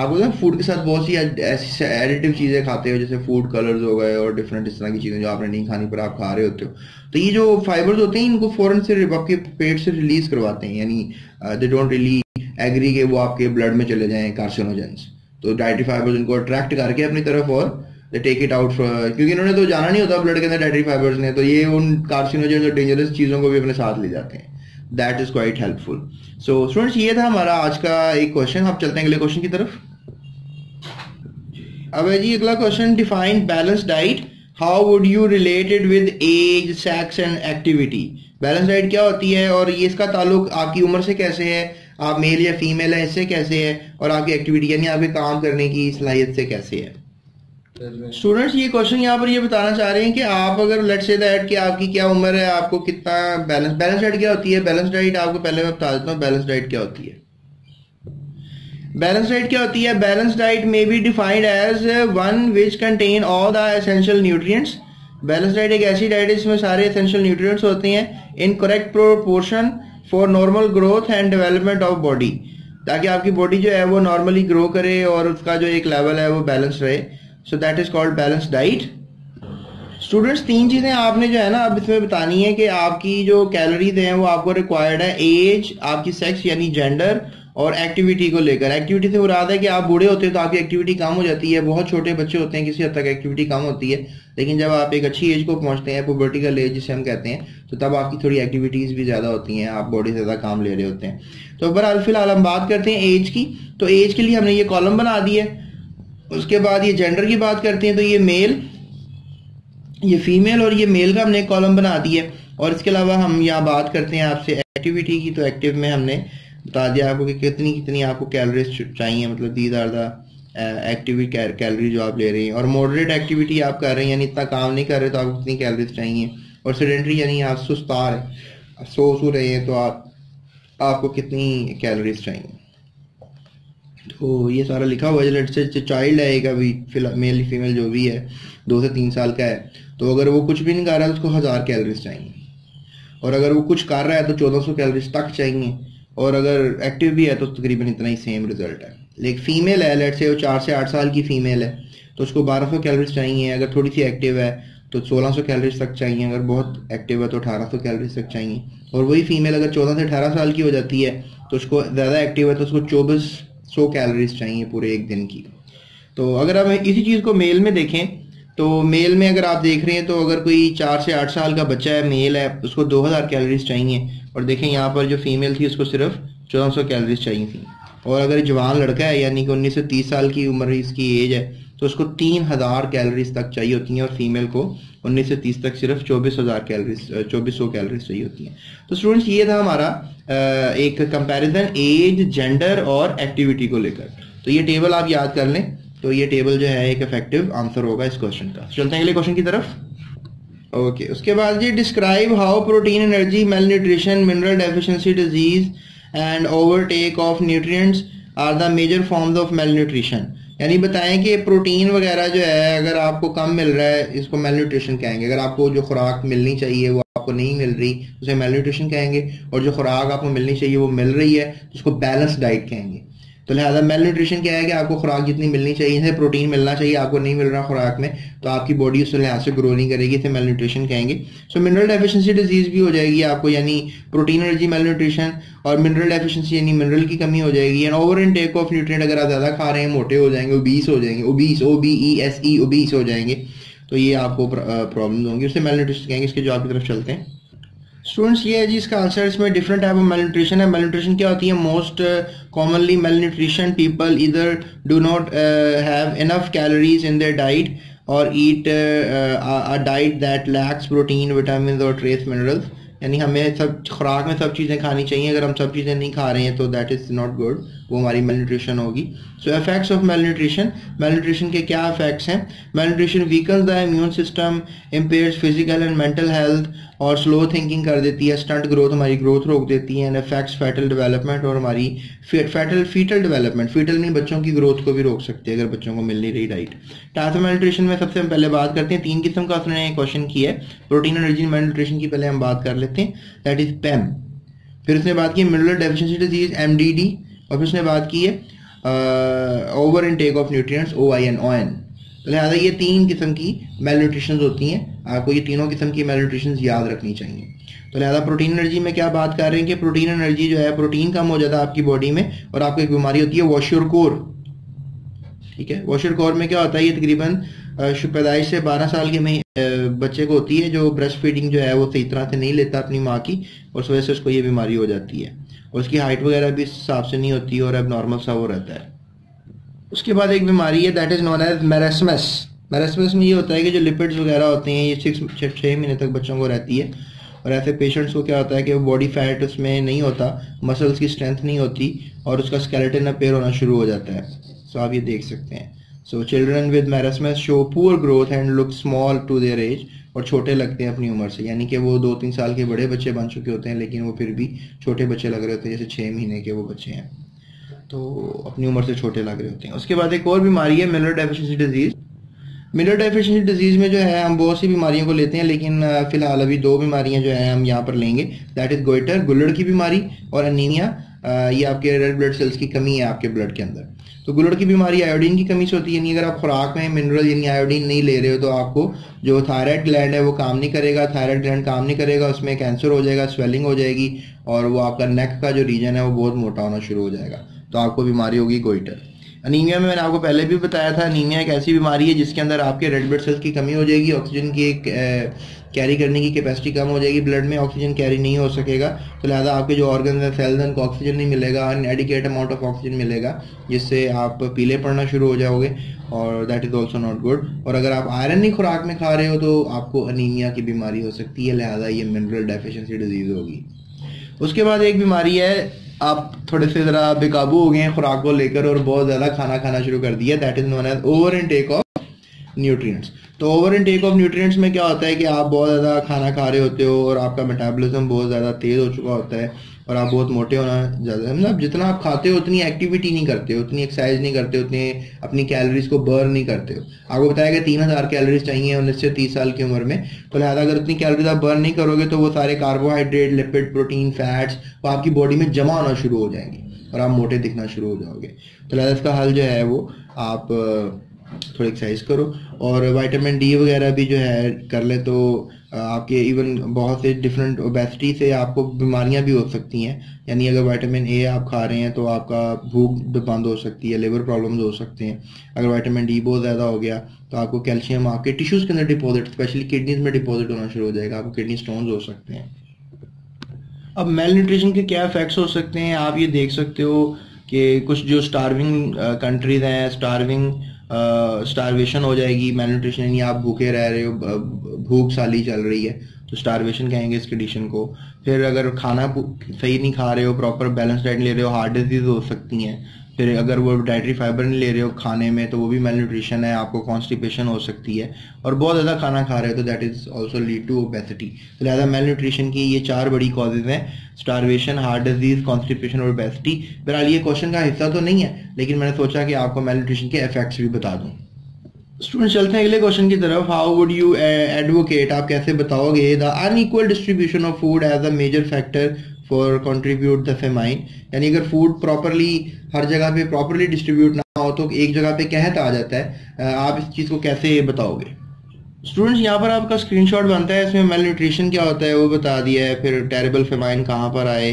आपको ना फूड के साथ बहुत सी ऐसी एडिटिव चीज़ें खाते हो, जैसे फूड कलर्स हो गए और डिफरेंट इस तरह की चीज़ें जो आपने नहीं खानी पर आप खा रहे होते हो, तो ये जो फाइबर्स होते हैं इनको फ़ौरन से आपके पेट से रिलीज़ करवाते हैं, यानी दे डोंट रियली एग्री के वो आपके ब्लड में चले जाएँ कार्सिनोजेंस। तो डाइटरी फाइबर्स उनको अट्रैक्ट करके अपनी तरफ और टेक इट आउट, क्योंकि इन्होंने तो जाना नहीं होता ब्लड के अंदर डाइटरी फाइबर्स ने, तो ये उन कार्सिनोजेंस और डेंजरस चीज़ों को भी अपने साथ ले जाते हैं। That is quite helpful. So students, ये था हमारा आज का एक क्वेश्चन। आप चलते हैं अगले क्वेश्चन की तरफ। अब है जी अगला question, define balance diet, how would you related with age, sex and activity. Balance diet क्या होती है और ये इसका ताल्लुक आपकी उम्र से कैसे है, आप मेल या फीमेल है इससे कैसे है, और आपकी एक्टिविटी यानी आपके काम करने की सलाहियत से कैसे है। स्टूडेंट्स ये क्वेश्चन यहाँ पर ये बताना चाह रहे हैं कि आप अगर लेट्स से दैट कि आपकी क्या उम्र है, आपको कितना बैलेंस बैलेंस डाइट क्या होती है। बैलेंस डाइट आपको पहले मैं बता देता हूँ बैलेंस डाइट क्या होती है। बैलेंस डाइट क्या होती है? Balance diet may be defined as one which contain all the essential nutrients. Balance diet एक ऐसी डाइट है जिसमें सारे एसेंशियल न्यूट्रिएंट्स होते हैं in correct proportion for normal growth and development of body, ताकि आपकी बॉडी जो है वो नॉर्मली ग्रो करे और उसका जो एक लेवल है वो बैलेंस रहे। So that is called balance diet. Students तीन चीजें आपने जो है ना अब इसमें बतानी है कि आपकी जो कैलोरीज हैं वो आपको रिक्वायर्ड है एज, आपकी सेक्स यानी जेंडर, और एक्टिविटी को लेकर। एक्टिविटी से मुराद है कि आप बूढ़े होते हो तो आपकी एक्टिविटी कम हो जाती है, बहुत छोटे बच्चे होते हैं किसी हद तक एक्टिविटी कम होती है, लेकिन जब आप एक अच्छी एज को पहुंचते हैं पुबर्टिकल एज जिसे हम कहते हैं, तो तब आपकी थोड़ी एक्टिविटीज़ भी ज़्यादा होती हैं, आप बॉडी से ज़्यादा काम ले रहे होते हैं। तो बहरहाल फिलहाल हम बात करते हैं एज की, तो एज के लिए हमने ये कॉलम बना दी है। उसके बाद ये जेंडर की बात करते हैं, तो ये मेल, ये फीमेल और ये मेल का हमने एक कॉलम बना दी है। और इसके अलावा हम यहाँ बात करते हैं आपसे एक्टिविटी की, तो एक्टिव में हमने बता दिया आपको कि कितनी कितनी आपको कैलोरीज चाहिए, मतलब these are the activity calorie जो आप ले रहे हैं। और मॉडरेट एक्टिविटी आप कर रहे हैं यानी इतना काम नहीं कर रहे तो आपको कितनी कैलोरीज चाहिए। और सेडेंट्री यानी आप सुस्तार हैं, सो सो रहे हैं तो आप आपको कितनी कैलोरीज चाहिए। तो ये सारा लिखा हुआ है। लेट्स से चाइल्ड है एक अभी फिलहाल मेल फीमेल जो भी है दो से तीन साल का है, तो अगर वो कुछ भी नहीं कर रहा है उसको हज़ार कैलोरीज चाहिए, और अगर वो कुछ कर रहा है तो चौदह सौ कैलोरीज तक चाहिए, और अगर एक्टिव भी है तो तकरीबन इतना ही सेम रिजल्ट है। लेकिन फीमेल है लेट्स से वो चार से आठ साल की फीमेल है तो उसको बारह सौ कैलोरीज चाहिए, अगर थोड़ी सी एक्टिव है तो सोलह सौ कैलोरीज तक चाहिए, अगर बहुत एक्टिव है तो अठारह सौ कैलोरीज तक चाहिए। और वही फीमेल अगर चौदह से अठारह साल की हो जाती है तो उसको ज़्यादा एक्टिव है तो उसको चौबीस सौ कैलोरीज चाहिए पूरे एक दिन की। तो अगर हम इसी चीज़ को मेल में देखें तो मेल में अगर आप देख रहे हैं तो अगर कोई चार से आठ साल का बच्चा है मेल है उसको दो हज़ार कैलोरीज चाहिए, और देखें यहाँ पर जो फीमेल थी उसको सिर्फ चौदह सौ कैलोरीज चाहिए थी। और अगर जवान लड़का है यानी कि उन्नीस से तीस साल की उम्र इसकी एज है तो उसको तीन हज़ार कैलोरीज तक चाहिए होती हैं, और फीमेल को उन्नीस से तीस तक सिर्फ चौबीस हज़ार कैलोरीज चौबीस सौ कैलोरीज चाहिए होती हैं। तो स्टूडेंट्स ये था हमारा एक कंपेरिजन एज, जेंडर और एक्टिविटी को लेकर। तो ये टेबल आप याद कर लें, तो ये टेबल जो है एक इफेक्टिव आंसर होगा इस क्वेश्चन का। चलते हैं अगले क्वेश्चन की तरफ। ओके okay, उसके बाद जी describe how protein energy malnutrition mineral deficiency disease and overtake of nutrients are the major forms of malnutrition. यानी बताएं कि प्रोटीन वगैरह जो है अगर आपको कम मिल रहा है इसको मेल न्यूट्रिशन कहेंगे, अगर आपको जो खुराक मिलनी चाहिए वो आपको नहीं मिल रही उसे मेल न्यूट्रिशन कहेंगे, और जो खुराक आपको मिलनी चाहिए वो मिल रही है तो उसको बैलेंस डाइट कहेंगे। तो लिहाजा मेल न्यूट्रिशन क्या है कि आपको खुराक जितनी मिलनी चाहिए, इसे प्रोटीन मिलना चाहिए, आपको नहीं मिल रहा खुराक में तो आपकी बॉडी उस लिहाज से ग्रो नहीं करेगी, इसे मेल न्यूट्रिशन कहेंगे। सो मिनरल डेफिशिएंसी डिजीज़ भी हो जाएगी आपको, यानी प्रोटीन एनर्जी मेल न्यूट्रिशन, और मिनरल डेफिशिएंसी यानी मिनरल की कमी हो जाएगी। And over intake of nutrient, अगर आप ज़्यादा खा रहे हैं मोटे हो जाएंगे, ओबीस हो जाएंगे, obese O B E S E obese हो जाएंगे, तो ये आपको प्रॉब्लम होंगी, उससे मेल न्यूट्रिशन कहेंगे। इसके जॉब की तरफ चलते हैं। स्टूडेंट्स ये है जी इसका आंसर, इसमें different type of malnutrition है। मेल न्यूट्रिशन क्या होती है? Most commonly malnutrition people either do not have enough calories in their diet और eat a diet that lacks protein vitamin और ट्रेस मिनरल्स। यानी हमें सब खुराक में सब चीज़ें खानी चाहिए, अगर हम सब चीज़ें नहीं खा रहे हैं तो दैट इज़ नॉट गुड, वो हमारी मेल न्यूट्रिशन होगी। So effects of malnutrition, malnutrition के क्या इफेक्ट्स हैं? Malnutrition weakens the immune system, impairs physical and mental health, और स्लो थिंकिंग कर देती है, स्टंट ग्रोथ, हमारी ग्रोथ रोक देती है, एंड इफेक्ट्स फैटल डेवलपमेंट और हमारी फैटल फीटल डेवलपमेंट, फीटल नहीं बच्चों की ग्रोथ को भी रोक सकती है अगर बच्चों को मिल नहीं रही diet. Type of malnutrition में सबसे हम पहले बात करते हैं, तीन किस्म का आपने क्वेश्चन किया है, प्रोटीन एनर्जी मेल न्यूट्रिशन की पहले हम बात कर लेते हैं, दैट इज पेम। फिर उसने बात की mineral deficiency disease M D D, और फिर उसने बात की है over intake of nutrients O I N O N. तो लिहाजा ये तीन किस्म की मेल न्यूट्रिशन होती हैं, आपको ये तीनों किस्म की मेल न्यूट्रिशन याद रखनी चाहिए। तो लिहाजा प्रोटीन एनर्जी में क्या बात कर रहे हैं कि प्रोटीन एनर्जी जो है प्रोटीन कम हो जाता है आपकी बॉडी में, और आपको एक बीमारी होती है वॉशर कोर, ठीक है। वॉशर कोर में क्या होता है, ये तकरीबन पैदाइश से बारह साल के में बच्चे को होती है, जो ब्रेस्ट फीडिंग जो है वो सही तरह से नहीं लेता अपनी माँ की, और उस वजह से उसको ये बीमारी हो जाती है, और उसकी हाइट वगैरह भी इस हिसाब से नहीं होती और अब नॉर्मल सा वो रहता है। उसके बाद एक बीमारी है that is known as marasmus. Marasmus में ये होता है कि जो लिपिड्स वगैरह होते हैं ये सिक्स छः महीने तक बच्चों को रहती है, और ऐसे पेशेंट्स को क्या होता है कि वो बॉडी फैट उसमें नहीं होता, मसल्स की स्ट्रेंथ नहीं होती और उसका स्केलेटन अपेयर होना शुरू हो जाता है। सो so, आप ये देख सकते हैं। So children with marasmus show poor growth and look small to their age, और छोटे लगते हैं अपनी उम्र से, यानी कि वो दो तीन साल के बड़े बच्चे बन चुके होते हैं लेकिन वो फिर भी छोटे बच्चे लग रहे होते हैं, जैसे छः महीने के वो बच्चे हैं तो अपनी उम्र से छोटे लग रहे होते हैं। उसके बाद एक और बीमारी है mineral deficiency disease. Mineral deficiency disease में जो है हम बहुत सी बीमारियों को लेते हैं, लेकिन फिलहाल अभी दो बीमारियां जो है हम यहाँ पर लेंगे, दैट इज गोइटर, गुल्लड़ की बीमारी, और अनीमिया, ये आपके रेड ब्लड सेल्स की कमी है आपके ब्लड के अंदर। तो गुल्लड़ की बीमारी आयोडीन की कमी से होती है, यानी अगर आप खुराक में मिनरल यानी आयोडीन नहीं ले रहे हो तो आपको जो थायराइड ग्लैंड है वो काम नहीं करेगा, थायराइड ग्लैंड काम नहीं करेगा, उसमें कैंसर हो जाएगा, स्वेलिंग हो जाएगी और वो आपका नेक का जो रीजन है वो बहुत मोटा होना शुरू हो जाएगा, तो आपको बीमारी होगी गोइटर। अनीमिया में मैंने आपको पहले भी बताया था, अनीमिया एक ऐसी बीमारी है जिसके अंदर आपके रेड ब्लड सेल्स की कमी हो जाएगी, ऑक्सीजन की एक कैरी करने की कैपेसिटी कम हो जाएगी, ब्लड में ऑक्सीजन कैरी नहीं हो सकेगा, तो लिहाजा आपके जो ऑर्गन हैं सेल्स हैं उनको ऑक्सीजन नहीं मिलेगा, अनएडिकेट अमाउंट ऑफ ऑक्सीजन मिलेगा जिससे आप पीले पड़ना शुरू हो जाओगे और that is also not good. और अगर आप आयरन की खुराक में खा रहे हो तो आपको अनीमिया की बीमारी हो सकती है, लिहाजा ये मिनरल डेफिशिएंसी डिजीज़ होगी। उसके बाद एक बीमारी है, आप थोड़े से ज़रा बेकाबू हो गए हैं खुराक को लेकर और बहुत ज़्यादा खाना खाना शुरू कर दिया, that is known as over intake of nutrients. तो ओवर इनटेक ऑफ न्यूट्रिएंट्स में क्या होता है कि आप बहुत ज़्यादा खाना खा रहे होते हो और आपका मेटाबॉलिज्म बहुत ज़्यादा तेज़ हो चुका होता है और आप बहुत मोटे होना ज़्यादा, मतलब जितना आप खाते हो उतनी एक्टिविटी नहीं करते हो, उतनी एक्सरसाइज नहीं करते हो, उतने अपनी कैलोरीज को बर्न नहीं करते हो। आपको बताया कि तीन हज़ार कैलोरीज चाहिए उन्नीस से तीस साल की उम्र में, तो लिहाजा अगर उतनी कैलोरीज आप बर्न नहीं करोगे तो वो सारे कार्बोहाइड्रेट, लिपिड, प्रोटीन, फैट्स वो आपकी बॉडी में जमा होना शुरू हो जाएंगे और आप मोटे दिखना शुरू हो जाओगे। तो लिहाजा इसका हल जो है वो आप थोड़ी एक्सरसाइज करो और विटामिन डी वगैरह भी जो है कर ले, तो आपके इवन बहुत से डिफरेंट ओबेसिटी से आपको बीमारियां भी हो सकती हैं, यानी अगर विटामिन ए आप खा रहे हैं तो आपका भूख बंद हो सकती है, लिवर प्रॉब्लम्स हो सकते हैं। अगर विटामिन डी बहुत ज़्यादा हो गया तो आपको कैल्शियम आपके टिश्यूज़ के अंदर डिपॉजिट, स्पेशली किडनीज में डिपॉजिट होना शुरू हो जाएगा, आपको किडनी स्टोन्स हो सकते हैं। अब मेल न्यूट्रिशन के क्या इफेक्ट्स हो सकते हैं, आप ये देख सकते हो कि कुछ जो स्टारविंग कंट्रीज हैं, स्टारविंग स्टारवेशन uh, हो जाएगी, मेल न्यूट्रिशन यानी आप भूखे रह रहे हो, भूख साली चल रही है तो स्टारवेशन कहेंगे इस कंडीशन को। फिर अगर खाना सही नहीं खा रहे हो, प्रॉपर बैलेंस डाइट ले रहे हो, हार्ट डिजीज हो सकती हैं। फिर अगर वो डाइटरी फाइबर नहीं ले रहे हो खाने में तो वो भी मेल न्यूट्रिशन है, आपको कॉन्स्टिपेशन हो सकती है। और बहुत ज़्यादा खाना खा रहे हो तो that is also lead to obesity. तो लिहाजा मेल न्यूट्रिशन की ये चार बड़ी कॉजेज हैं, स्टारवेशन, हार्ट डिजीज़, कॉन्स्टिपेशन और ओबेसिटी। बहरहाल ये क्वेश्चन का हिस्सा तो नहीं है लेकिन मैंने सोचा कि आपको मेल न्यूट्रिशन के इफेक्ट्स भी बता दूँ। स्टूडेंट्स चलते हैं अगले क्वेश्चन की तरफ, हाउ वुड यू एडवोकेट, आप कैसे बताओगे the unequal distribution of food as a major factor for contribute the famine, यानी अगर फूड प्रॉपरली हर जगह पे प्रॉपरली डिस्ट्रीब्यूट ना हो तो एक जगह पे कहत आ जाता है, आप इस चीज़ को कैसे बताओगे। स्टूडेंट्स यहाँ पर आपका स्क्रीनशॉट बनता है, इसमें मेल न्यूट्रिशन क्या होता है वो बता दिया है, फिर टेरेबल फेमाइन कहाँ पर आए,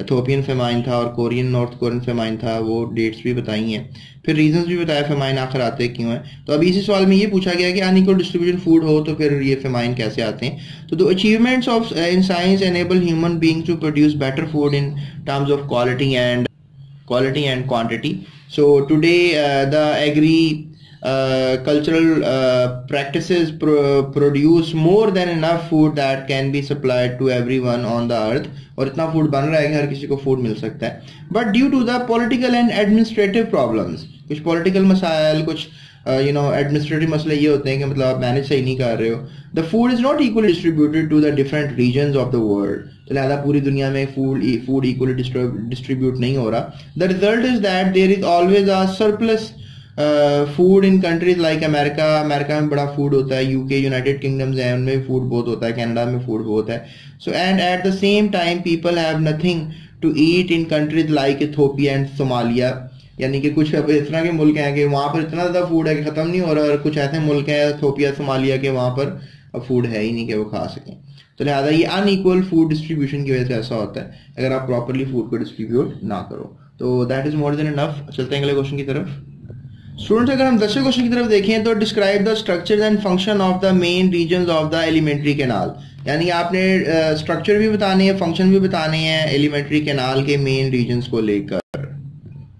एथोपियन फेमाइन था और कोरियन, नॉर्थ कोरियन फेमाइन था, वो डेट्स भी बताई हैं, फिर रीजंस भी बताया फेमाइन आखिर आते क्यों हैं। तो अभी इसी सवाल में ये पूछा गया कि अनइक्वल डिस्ट्रीब्यूशन फूड हो तो फिर ये फेमाइन कैसे आते हैं। तो the achievements of in science enable human beings to produce better food in terms of quality and quality and quantity. So today the agri Uh, cultural uh, practices pro produce more than enough food that can be supplied to everyone on the earth, और इतना food बन रहा है कि हर किसी को food मिल सकता है, but due to the political and administrative problems, कुछ political मसाइल, कुछ यू नो एडमिनिस्ट्रेटिव मसले ये होते हैं कि मतलब आप मैनेज सही नहीं कर रहे हो, the food is not equally distributed to the different regions of the world. तो लिहाजा पूरी दुनिया में फूड फूड इक्वली डिस्ट्रीब्यूट नहीं हो रहा, the result is that there is always a surplus food in countries like America, America में बड़ा फूड होता है, यूके, यूनाइटेड किंगडम्स हैं उनमें भी फूड बहुत होता है, कनाडा में फूड बहुत है। So and at the same time people have nothing to eat in countries like Ethiopia and Somalia, यानी कि कुछ इस तरह के मुल्क हैं कि वहाँ पर इतना ज़्यादा फूड है कि ख़त्म नहीं हो रहा, और कुछ ऐसे मुल्क हैं एथोपिया, सोमालिया के वहाँ पर अब फूड है ही नहीं कि वो खा सकें। तो लिहाजा ये अनइक्वल फूड डिस्ट्रीब्यूशन की वजह से ऐसा होता है अगर आप प्रॉपरली फूड को डिस्ट्रीब्यूट ना करो। तो that is more than enough. चलते हैं अगले क्वेश्चन की तरफ। स्टूडेंट्स अगर हम दसवें क्वेश्चन की तरफ देखें तो describe the structure and function of the main region of the alimentary canal, यानी आपने स्ट्रक्चर भी बताने हैं, फंक्शन भी बताने हैं एलिमेंट्री कैनाल के मेन रीजन्स को लेकर।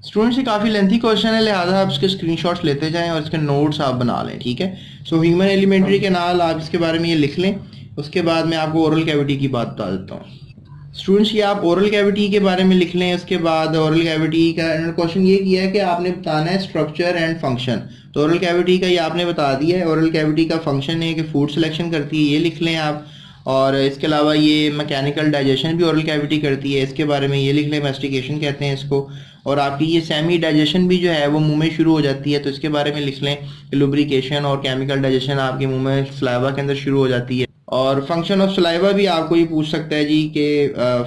स्टूडेंट्स ये काफ़ी लेंथी क्वेश्चन है लिहाजा आप इसके स्क्रीनशॉट्स लेते जाएं और इसके नोट्स आप बना लें, ठीक है। सो ह्यूमन एलिमेंट्री कैनाल, आप इसके बारे में ये लिख लें उसके बाद मैं आपको ओरल कैविटी की बात बता देता हूँ। स्टूडेंट्स, ये आप ओरल कैविटी के बारे में लिख लें। उसके बाद ओरल कैविटी का क्वेश्चन ये किया है कि आपने बताना है स्ट्रक्चर एंड फंक्शन। तो ओरल कैविटी का ये आपने बता दिया है। ओरल कैविटी का फंक्शन है कि फूड सिलेक्शन करती है, ये लिख लें आप। और इसके अलावा ये मैकेनिकल डाइजेशन भी ओरल कैविटी करती है, इसके बारे में ये लिख लें। मैस्टिकेशन कहते हैं इसको। और आपकी ये सेमी डाइजेशन भी जो है वो मुंह में शुरू हो जाती है, तो इसके बारे में लिख लें। लुब्रिकेशन और केमिकल डाइजेशन आपके मुंह में सलाइवा के अंदर शुरू हो जाती है। और फंक्शन ऑफ सलाइवा भी आपको ये पूछ सकता है जी कि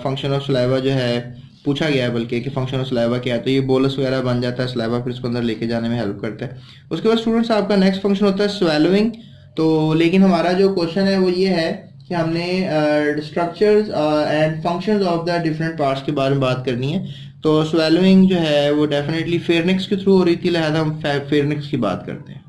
फंक्शन ऑफ सलाइवा जो है पूछा गया है बल्कि कि फंक्शन ऑफ सलाइवा क्या है, तो ये बोलस वगैरह बन जाता है सलाइवा, फिर उसको अंदर लेके जाने में हेल्प करता है। उसके बाद स्टूडेंट्स आपका नेक्स्ट फंक्शन होता है स्वेलोइंग। तो लेकिन हमारा जो क्वेश्चन है वो ये है कि हमने structures and functions of the different parts के बारे में बात करनी है। तो स्वेलोइंग जो है वो डेफिनेटली फेरनिक्स के थ्रू हो रही थी, लिहाजा हम फेरनिक्स की बात करते हैं।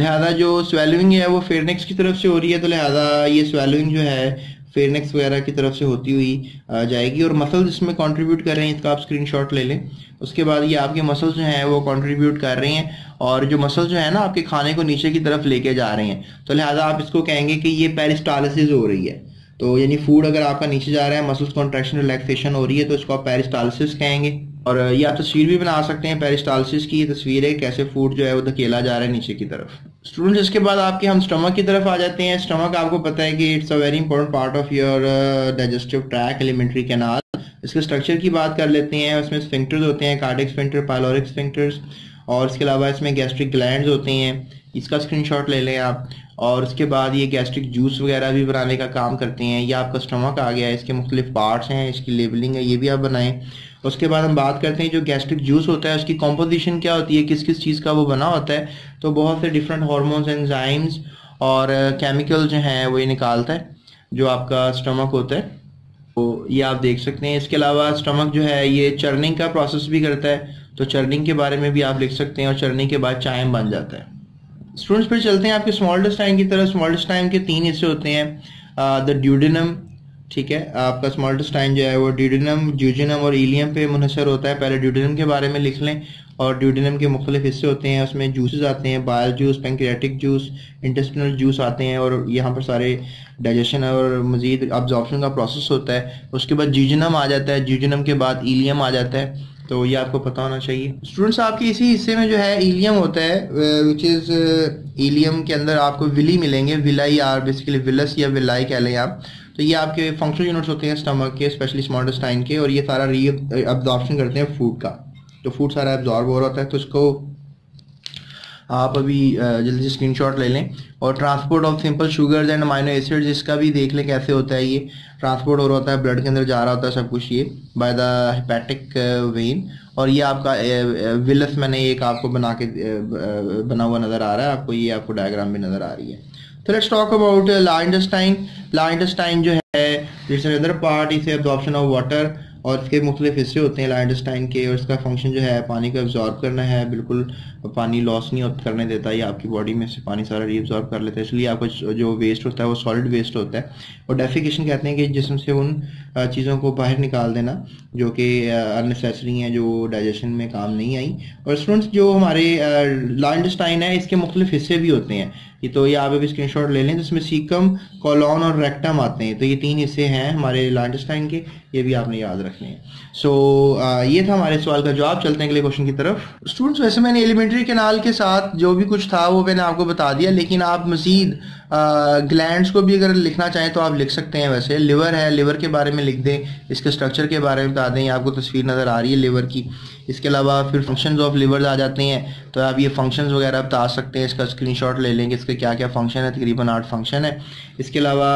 लिहाजा जो स्वेलोइंग है वो फेरनिक्स की तरफ से हो रही है, तो लिहाजा ये स्वेलोइंग जो है फेरनिक्स वगैरह की तरफ से होती हुई जाएगी। और मसल्स इसमें कंट्रीब्यूट कर रहे हैं, इसका आप स्क्रीनशॉट ले लें। उसके बाद ये आपके मसल्स जो हैं वो कंट्रीब्यूट कर रहे हैं, और जो मसल्स जो है ना आपके खाने को नीचे की तरफ लेके जा रहे हैं, तो लिहाजा आप इसको कहेंगे कि ये पेरिस्टालसिस हो रही है। तो यानी फूड अगर आपका नीचे जा रहा है, मसल्स कॉन्ट्रैक्शन रिलैक्सेशन हो रही है, तो इसको आप पेरिस्टालसिस कहेंगे। और ये आप तस्वीर भी बना सकते हैं, पेरिस्टालसिस की तस्वीर है कैसे फूड जो है वो धकेला जा रहा है नीचे की तरफ। स्टूडेंट्स, इसके बाद आपके हम स्टमक की तरफ आ जाते हैं। स्टमक आपको पता है कि it's a very important part of your digestive tract, alimentary canal. इसके स्ट्रक्चर की बात कर लेते हैं। उसमें स्फिंक्टर्स होते हैं, कार्डिक स्फिंक्टर, पाइलोरिक स्फिंक्टर्स, और इसके अलावा इसमें गैस्ट्रिक ग्लैंड्स होते हैं। इसका स्क्रीनशॉट ले लें आप। और उसके बाद ये गैस्ट्रिक जूस वगैरह भी बनाने का काम करते हैं। ये आपका स्टमक आ गया है, इसके मुख्तलिफ पार्ट्स हैं, इसकी लेबलिंग है, ये भी आप बनाएं। उसके बाद हम बात करते हैं जो गैस्ट्रिक जूस होता है उसकी कॉम्पोजिशन क्या होती है, किस किस चीज़ का वो बना होता है। तो बहुत से डिफरेंट हार्मोन्स, एंजाइम्स और केमिकल जो हैं वो ये निकालता है जो आपका स्टमक होता है, तो ये आप देख सकते हैं। इसके अलावा स्टमक जो है ये चर्निंग का प्रोसेस भी करता है, तो चर्निंग के बारे में भी आप लिख सकते हैं। और चर्निंग के बाद चाइम बन जाता है। स्टूडेंट्स, फिर चलते हैं आपके स्मॉल इंटेस्टाइन की तरफ। स्मॉल इंटेस्टाइन के तीन हिस्से होते हैं, द ड्यूडेनम, ठीक है, आपका स्मॉल इंटेस्टाइन जो है वो ड्यूडेनम, ड्यूजेनम और इलियम पे मुनहसर होता है। पहले ड्यूडेनम के बारे में लिख लें। और ड्यूडेनम के मुख्तलिफ हिस्से होते हैं, उसमें जूसेस आते हैं, bile juice, pancreatic juice, intestinal juice आते हैं, और यहाँ पर सारे डाइजेशन और मजीद अब्जॉर्प्शन का प्रोसेस होता है। उसके बाद ड्यूजेनम आ जाता है, ड्यूजेनम के बाद इलियम आ जाता है, तो ये आपको पता होना चाहिए। स्टूडेंट्स, आपके इसी हिस्से में जो है इलियम होता है, विच इज़ इलियम के अंदर आपको विली मिलेंगे, विलाई आर बेसिकली विलस या विलाई कह लें आप। तो ये आपके फंक्शनल यूनिट्स होते हैं स्टमक के, स्पेशली स्मॉल इंटेस्टाइन के, और ये सारा री अब्जॉर्प्शन करते हैं फूड का। तो फूड सारा एब्जॉर्ब हो रहा होता है, तो इसको आप अभी जल्दी से स्क्रीनशॉट ले लें। और transport of simple sugars and amino acids, इसका भी देख लें कैसे होता है। ये ट्रांसपोर्ट हो रहा होता है, ब्लड के अंदर जा रहा होता है सब कुछ, ये बाय द हेपेटिक वेन। और ये आपका विलस, मैंने एक आपको बना के बना हुआ नज़र आ रहा है आपको, ये आपको डायग्राम में नज़र आ रही है। तो let's talk about large intestine. Large intestine जो है इट्स अनदर पार्ट, इसे एब्जॉर्प्शन ऑफ वाटर, और इसके मुख्तलिफ हिस्से होते हैं लार्ज इंटेस्टाइन के। और इसका फंक्शन जो है पानी को एब्जॉर्ब करना है, बिल्कुल पानी लॉस नहीं करने देता, ये आपकी बॉडी में से पानी सारा रीअब्जॉर्ब कर लेता है। इसलिए आपका जो वेस्ट होता है वो सॉलिड वेस्ट होता है। और डेफिकेशन कहते हैं कि जिसम से उन चीज़ों को बाहर निकाल देना जो कि अननेसेसरी हैं, जो डाइजेशन में काम नहीं आई। और स्टूडेंट्स, जो हमारे लार्ज इंटेस्टाइन है इसके मुख्तलिफ हिस्से भी होते हैं, ये तो ये आप अभी स्क्रीन शॉट ले लें, जिसमें सीकम, कॉलोन और रेक्टम आते हैं। तो ये तीन हिस्से हैं हमारे लार्ज इंटेस्टाइन के, ये भी आपने याद रखने हैं। सो so, ये था हमारे सवाल का जवाब। चलते हैं अगले क्वेश्चन की तरफ। स्टूडेंट्स, वैसे मैंने एलिमेंट्री कैनाल के साथ जो भी कुछ था वो मैंने आपको बता दिया, लेकिन आप मजीद ग्लैंड्स को भी अगर लिखना चाहें तो आप लिख सकते हैं। वैसे लिवर है, लिवर के बारे में लिख दें, इसके स्ट्रक्चर के बारे में बता दें, आपको तस्वीर नज़र आ रही है लिवर की। इसके अलावा फिर फंक्शंस ऑफ लिवर्स आ जाते हैं, तो आप ये फंक्शंस वगैरह बता सकते हैं। इसका स्क्रीनशॉट ले लेंगे, इसके क्या क्या फंक्शन है, तकरीबन आठ फंक्शन है। इसके अलावा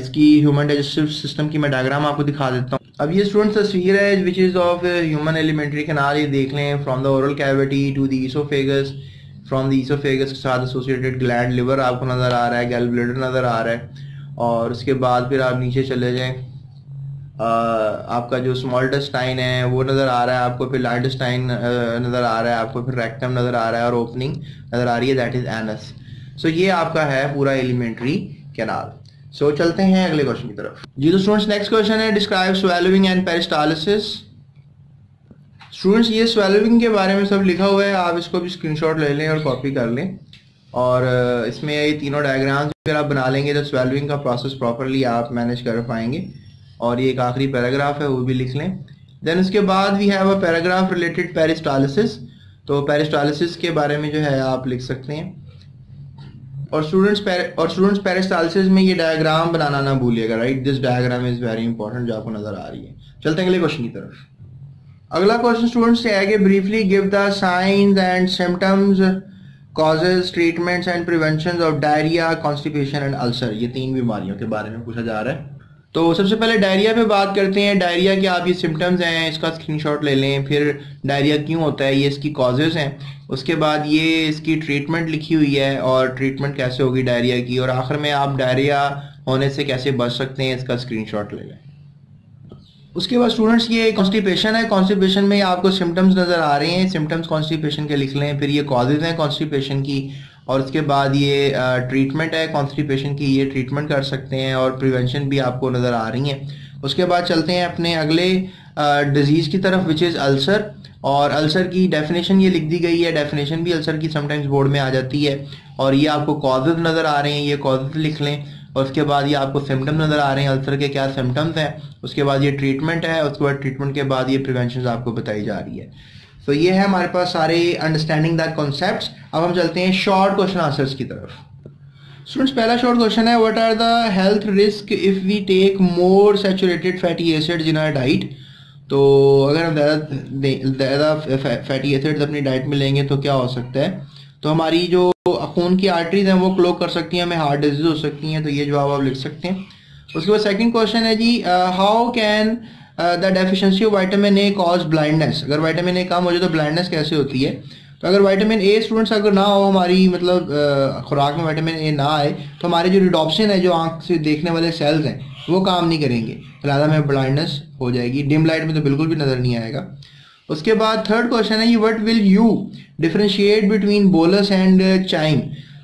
इसकी ह्यूमन डाइजेस्टिव सिस्टम की मैं डायग्राम आपको दिखा देता हूँ। अब ये स्टूडेंट्स तस्वीर है which is of human alimentary canal, ये देख लें, from the oral cavity to the oesophagus, from the oesophagus के साथ एसोसिएटेड ग्लैंड लिवर आपको नज़र आ रहा है, गैल ब्लैडर नज़र आ रहा है। और उसके बाद फिर आप नीचे चले जाएँ, आ, आपका जो स्मॉल इंटेस्टाइन है वो नज़र आ रहा है आपको, फिर लार्ज इंटेस्टाइन नज़र आ रहा है आपको, फिर रेक्टम नज़र आ रहा है, और ओपनिंग नज़र आ रही है, दैट इज़ एनस। सो ये आपका है पूरा एलिमेंट्री कैनाल। सो so, चलते हैं अगले क्वेश्चन की तरफ। जी तो स्टूडेंट्स, नेक्स्ट क्वेश्चन है describe swallowing and peristalsis. Students, ये स्वेलोइंग के बारे में सब लिखा हुआ है, आप इसको भी स्क्रीनशॉट ले लें और कॉपी कर लें। और इसमें ये तीनों डायग्राम्स फिर आप बना लेंगे तो स्वेल्विंग का प्रोसेस प्रॉपरली आप मैनेज कर पाएंगे। और ये एक आखिरी पैराग्राफ है, वो भी लिख लें। देन उसके बाद we have a paragraph related peristalsis, तो पेरिस्टालिसिस के बारे में जो है आप लिख सकते हैं। और स्टूडेंट्स और स्टूडेंट्स पेरिस्टालिसिस में ये डायग्राम बनाना ना भूलिएगा, right. This diagram is very important जो आपको नजर आ रही है। चलते हैं अगले क्वेश्चन की तरफ। अगला क्वेश्चन स्टूडेंट्स से आगे, briefly give the science and symptoms, causes, treatments and prevention of diarrhoea, constipation and ulcer. ये तीन बीमारियों के बारे में पूछा जा रहा है। तो सबसे पहले डायरिया पे बात करते हैं। डायरिया के आप ये सिम्टम्स हैं, इसका स्क्रीनशॉट ले लें। फिर डायरिया क्यों होता है, ये इसकी कॉजेज हैं। उसके बाद ये इसकी ट्रीटमेंट लिखी हुई है और ट्रीटमेंट कैसे होगी डायरिया की, और आखिर में आप डायरिया होने से कैसे बच सकते हैं, इसका स्क्रीनशॉट ले लें। उसके बाद स्टूडेंट्स ये कॉन्स्टिपेशन है। कॉन्स्टिपेशन में आपको सिम्टम्स नज़र आ रहे हैं, सिम्टम्स कॉन्स्टिपेशन के लिख लें। फिर ये कॉजेज हैं कॉन्स्टिपेशन की, और उसके बाद ये ट्रीटमेंट है कॉन्स्टिपेशन की, ये ट्रीटमेंट कर सकते हैं, और प्रिवेंशन भी आपको नज़र आ रही है। उसके बाद चलते हैं अपने अगले डिजीज़ की तरफ, विच इज़ अल्सर। और अल्सर की डेफिनेशन ये लिख दी गई है, डेफिनेशन भी अल्सर की समटाइम्स बोर्ड में आ जाती है। और ये आपको कॉजेज नज़र आ रहे हैं, ये कॉजेज लिख लें। और उसके बाद ये आपको सिम्टम्स नज़र आ रहे हैं, अल्सर के क्या सिम्टम्स हैं। उसके बाद ये ट्रीटमेंट है, उसके बाद ट्रीटमेंट के बाद ये प्रिवेंशन आपको बताई जा रही है। तो so ये है हमारे पास सारे अंडरस्टैंडिंग द कॉन्सेप्ट्स। अब हम चलते हैं शॉर्ट क्वेश्चन आंसर्स की तरफ। स्टूडेंट्स पहला शॉर्ट क्वेश्चन है, what are the health risk if we take more saturated fatty acids in our diet. तो अगर हम ज़्यादा ज़्यादा फैटी एसिड्स अपनी डाइट में लेंगे तो क्या हो सकता है। तो हमारी जो खून की आर्टरीज हैं वो क्लॉग कर सकती हैं, हमें हार्ट डिजीज हो सकती हैं। तो ये जवाब आप लिख सकते हैं। उसके बाद सेकंड क्वेश्चन है जी, how can the deficiency of vitamin A cause blindness. अगर विटामिन ए कम हो जाए तो ब्लाइंडनेस कैसे होती है। तो अगर विटामिन ए स्टूडेंट्स अगर ना हो हमारी, मतलब uh, खुराक में विटामिन ए ना आए तो हमारे जो रिडॉप्सिन है, जो आँख से देखने वाले सेल्स हैं, वो काम नहीं करेंगे, लिहाजा में ब्लाइंडनेस हो जाएगी। डिम लाइट में तो बिल्कुल भी नज़र नहीं आएगा। उसके बाद थर्ड क्वेश्चन है ये, what will you differentiate between bolus and chyme.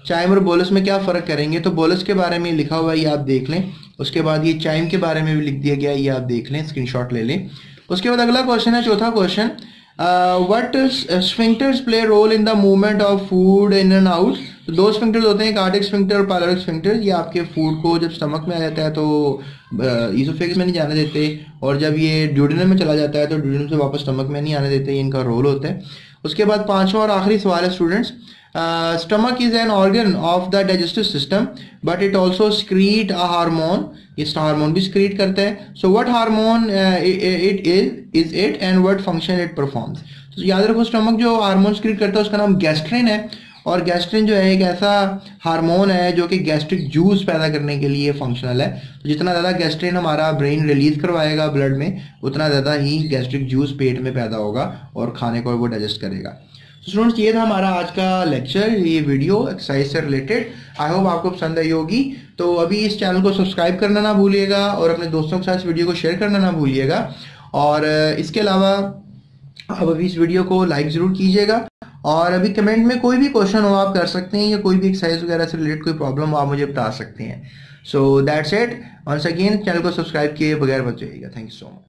Chyme और बोलस में क्या फ़र्क करेंगे। तो बोलस के बारे में लिखा हुआ है, ये आप देख लें। उसके बाद ये चाइम के बारे में भी लिख दिया गया है, ये आप देख लें, स्क्रीनशॉट ले लें। उसके बाद अगला क्वेश्चन है, चौथा question, what sphincters play role in the movement of food in and out. तो दो स्फिंक्टर्स होते हैं, कार्डियक स्फिंक्टर और पायलरिक स्फिंक्टर। ये आपके फूड को जब स्टमक में आ जाता है तो इसोफेगस में नहीं जाने देते, और जब ये ड्यूडेनम में चला जाता है तो ड्यूडेनम से वापस स्टमक में नहीं आने देते, ये इनका रोल होता है। उसके बाद पांचवा और आखिरी सवाल है students, stomach is an organ of the digestive system but it also secrete a hormone. इस हार्मोन भी स्क्रीट करता है। So what hormone it is is it and what function it performs. तो याद रखो स्टमक जो हार्मोन स्क्रीट करता है उसका नाम गैस्ट्रिन है, और गैस्ट्रिन जो है एक ऐसा हार्मोन है जो कि गैस्ट्रिक जूस पैदा करने के लिए फंक्शनल है। तो जितना ज़्यादा गैस्ट्रिन हमारा ब्रेन रिलीज करवाएगा ब्लड में, उतना ज़्यादा ही गैस्ट्रिक जूस पेट में पैदा होगा और खाने को वो डाइजेस्ट करेगा। स्टूडेंट्स ये था हमारा आज का लेक्चर, ये वीडियो एक्सरसाइज से रिलेटेड। आई होप आपको पसंद आई होगी। तो अभी इस चैनल को सब्सक्राइब करना ना भूलिएगा, और अपने दोस्तों के साथ इस वीडियो को शेयर करना ना भूलिएगा। और इसके अलावा अब अभी इस वीडियो को लाइक ज़रूर कीजिएगा, और अभी कमेंट में कोई भी क्वेश्चन हो आप कर सकते हैं, या कोई भी एक्सरसाइज वगैरह से रिलेटेड कोई प्रॉब्लम हो आप मुझे बता सकते हैं। So that's it. Once again channel को सब्सक्राइब किए बगैर मत जाइएगा। Thank you so much.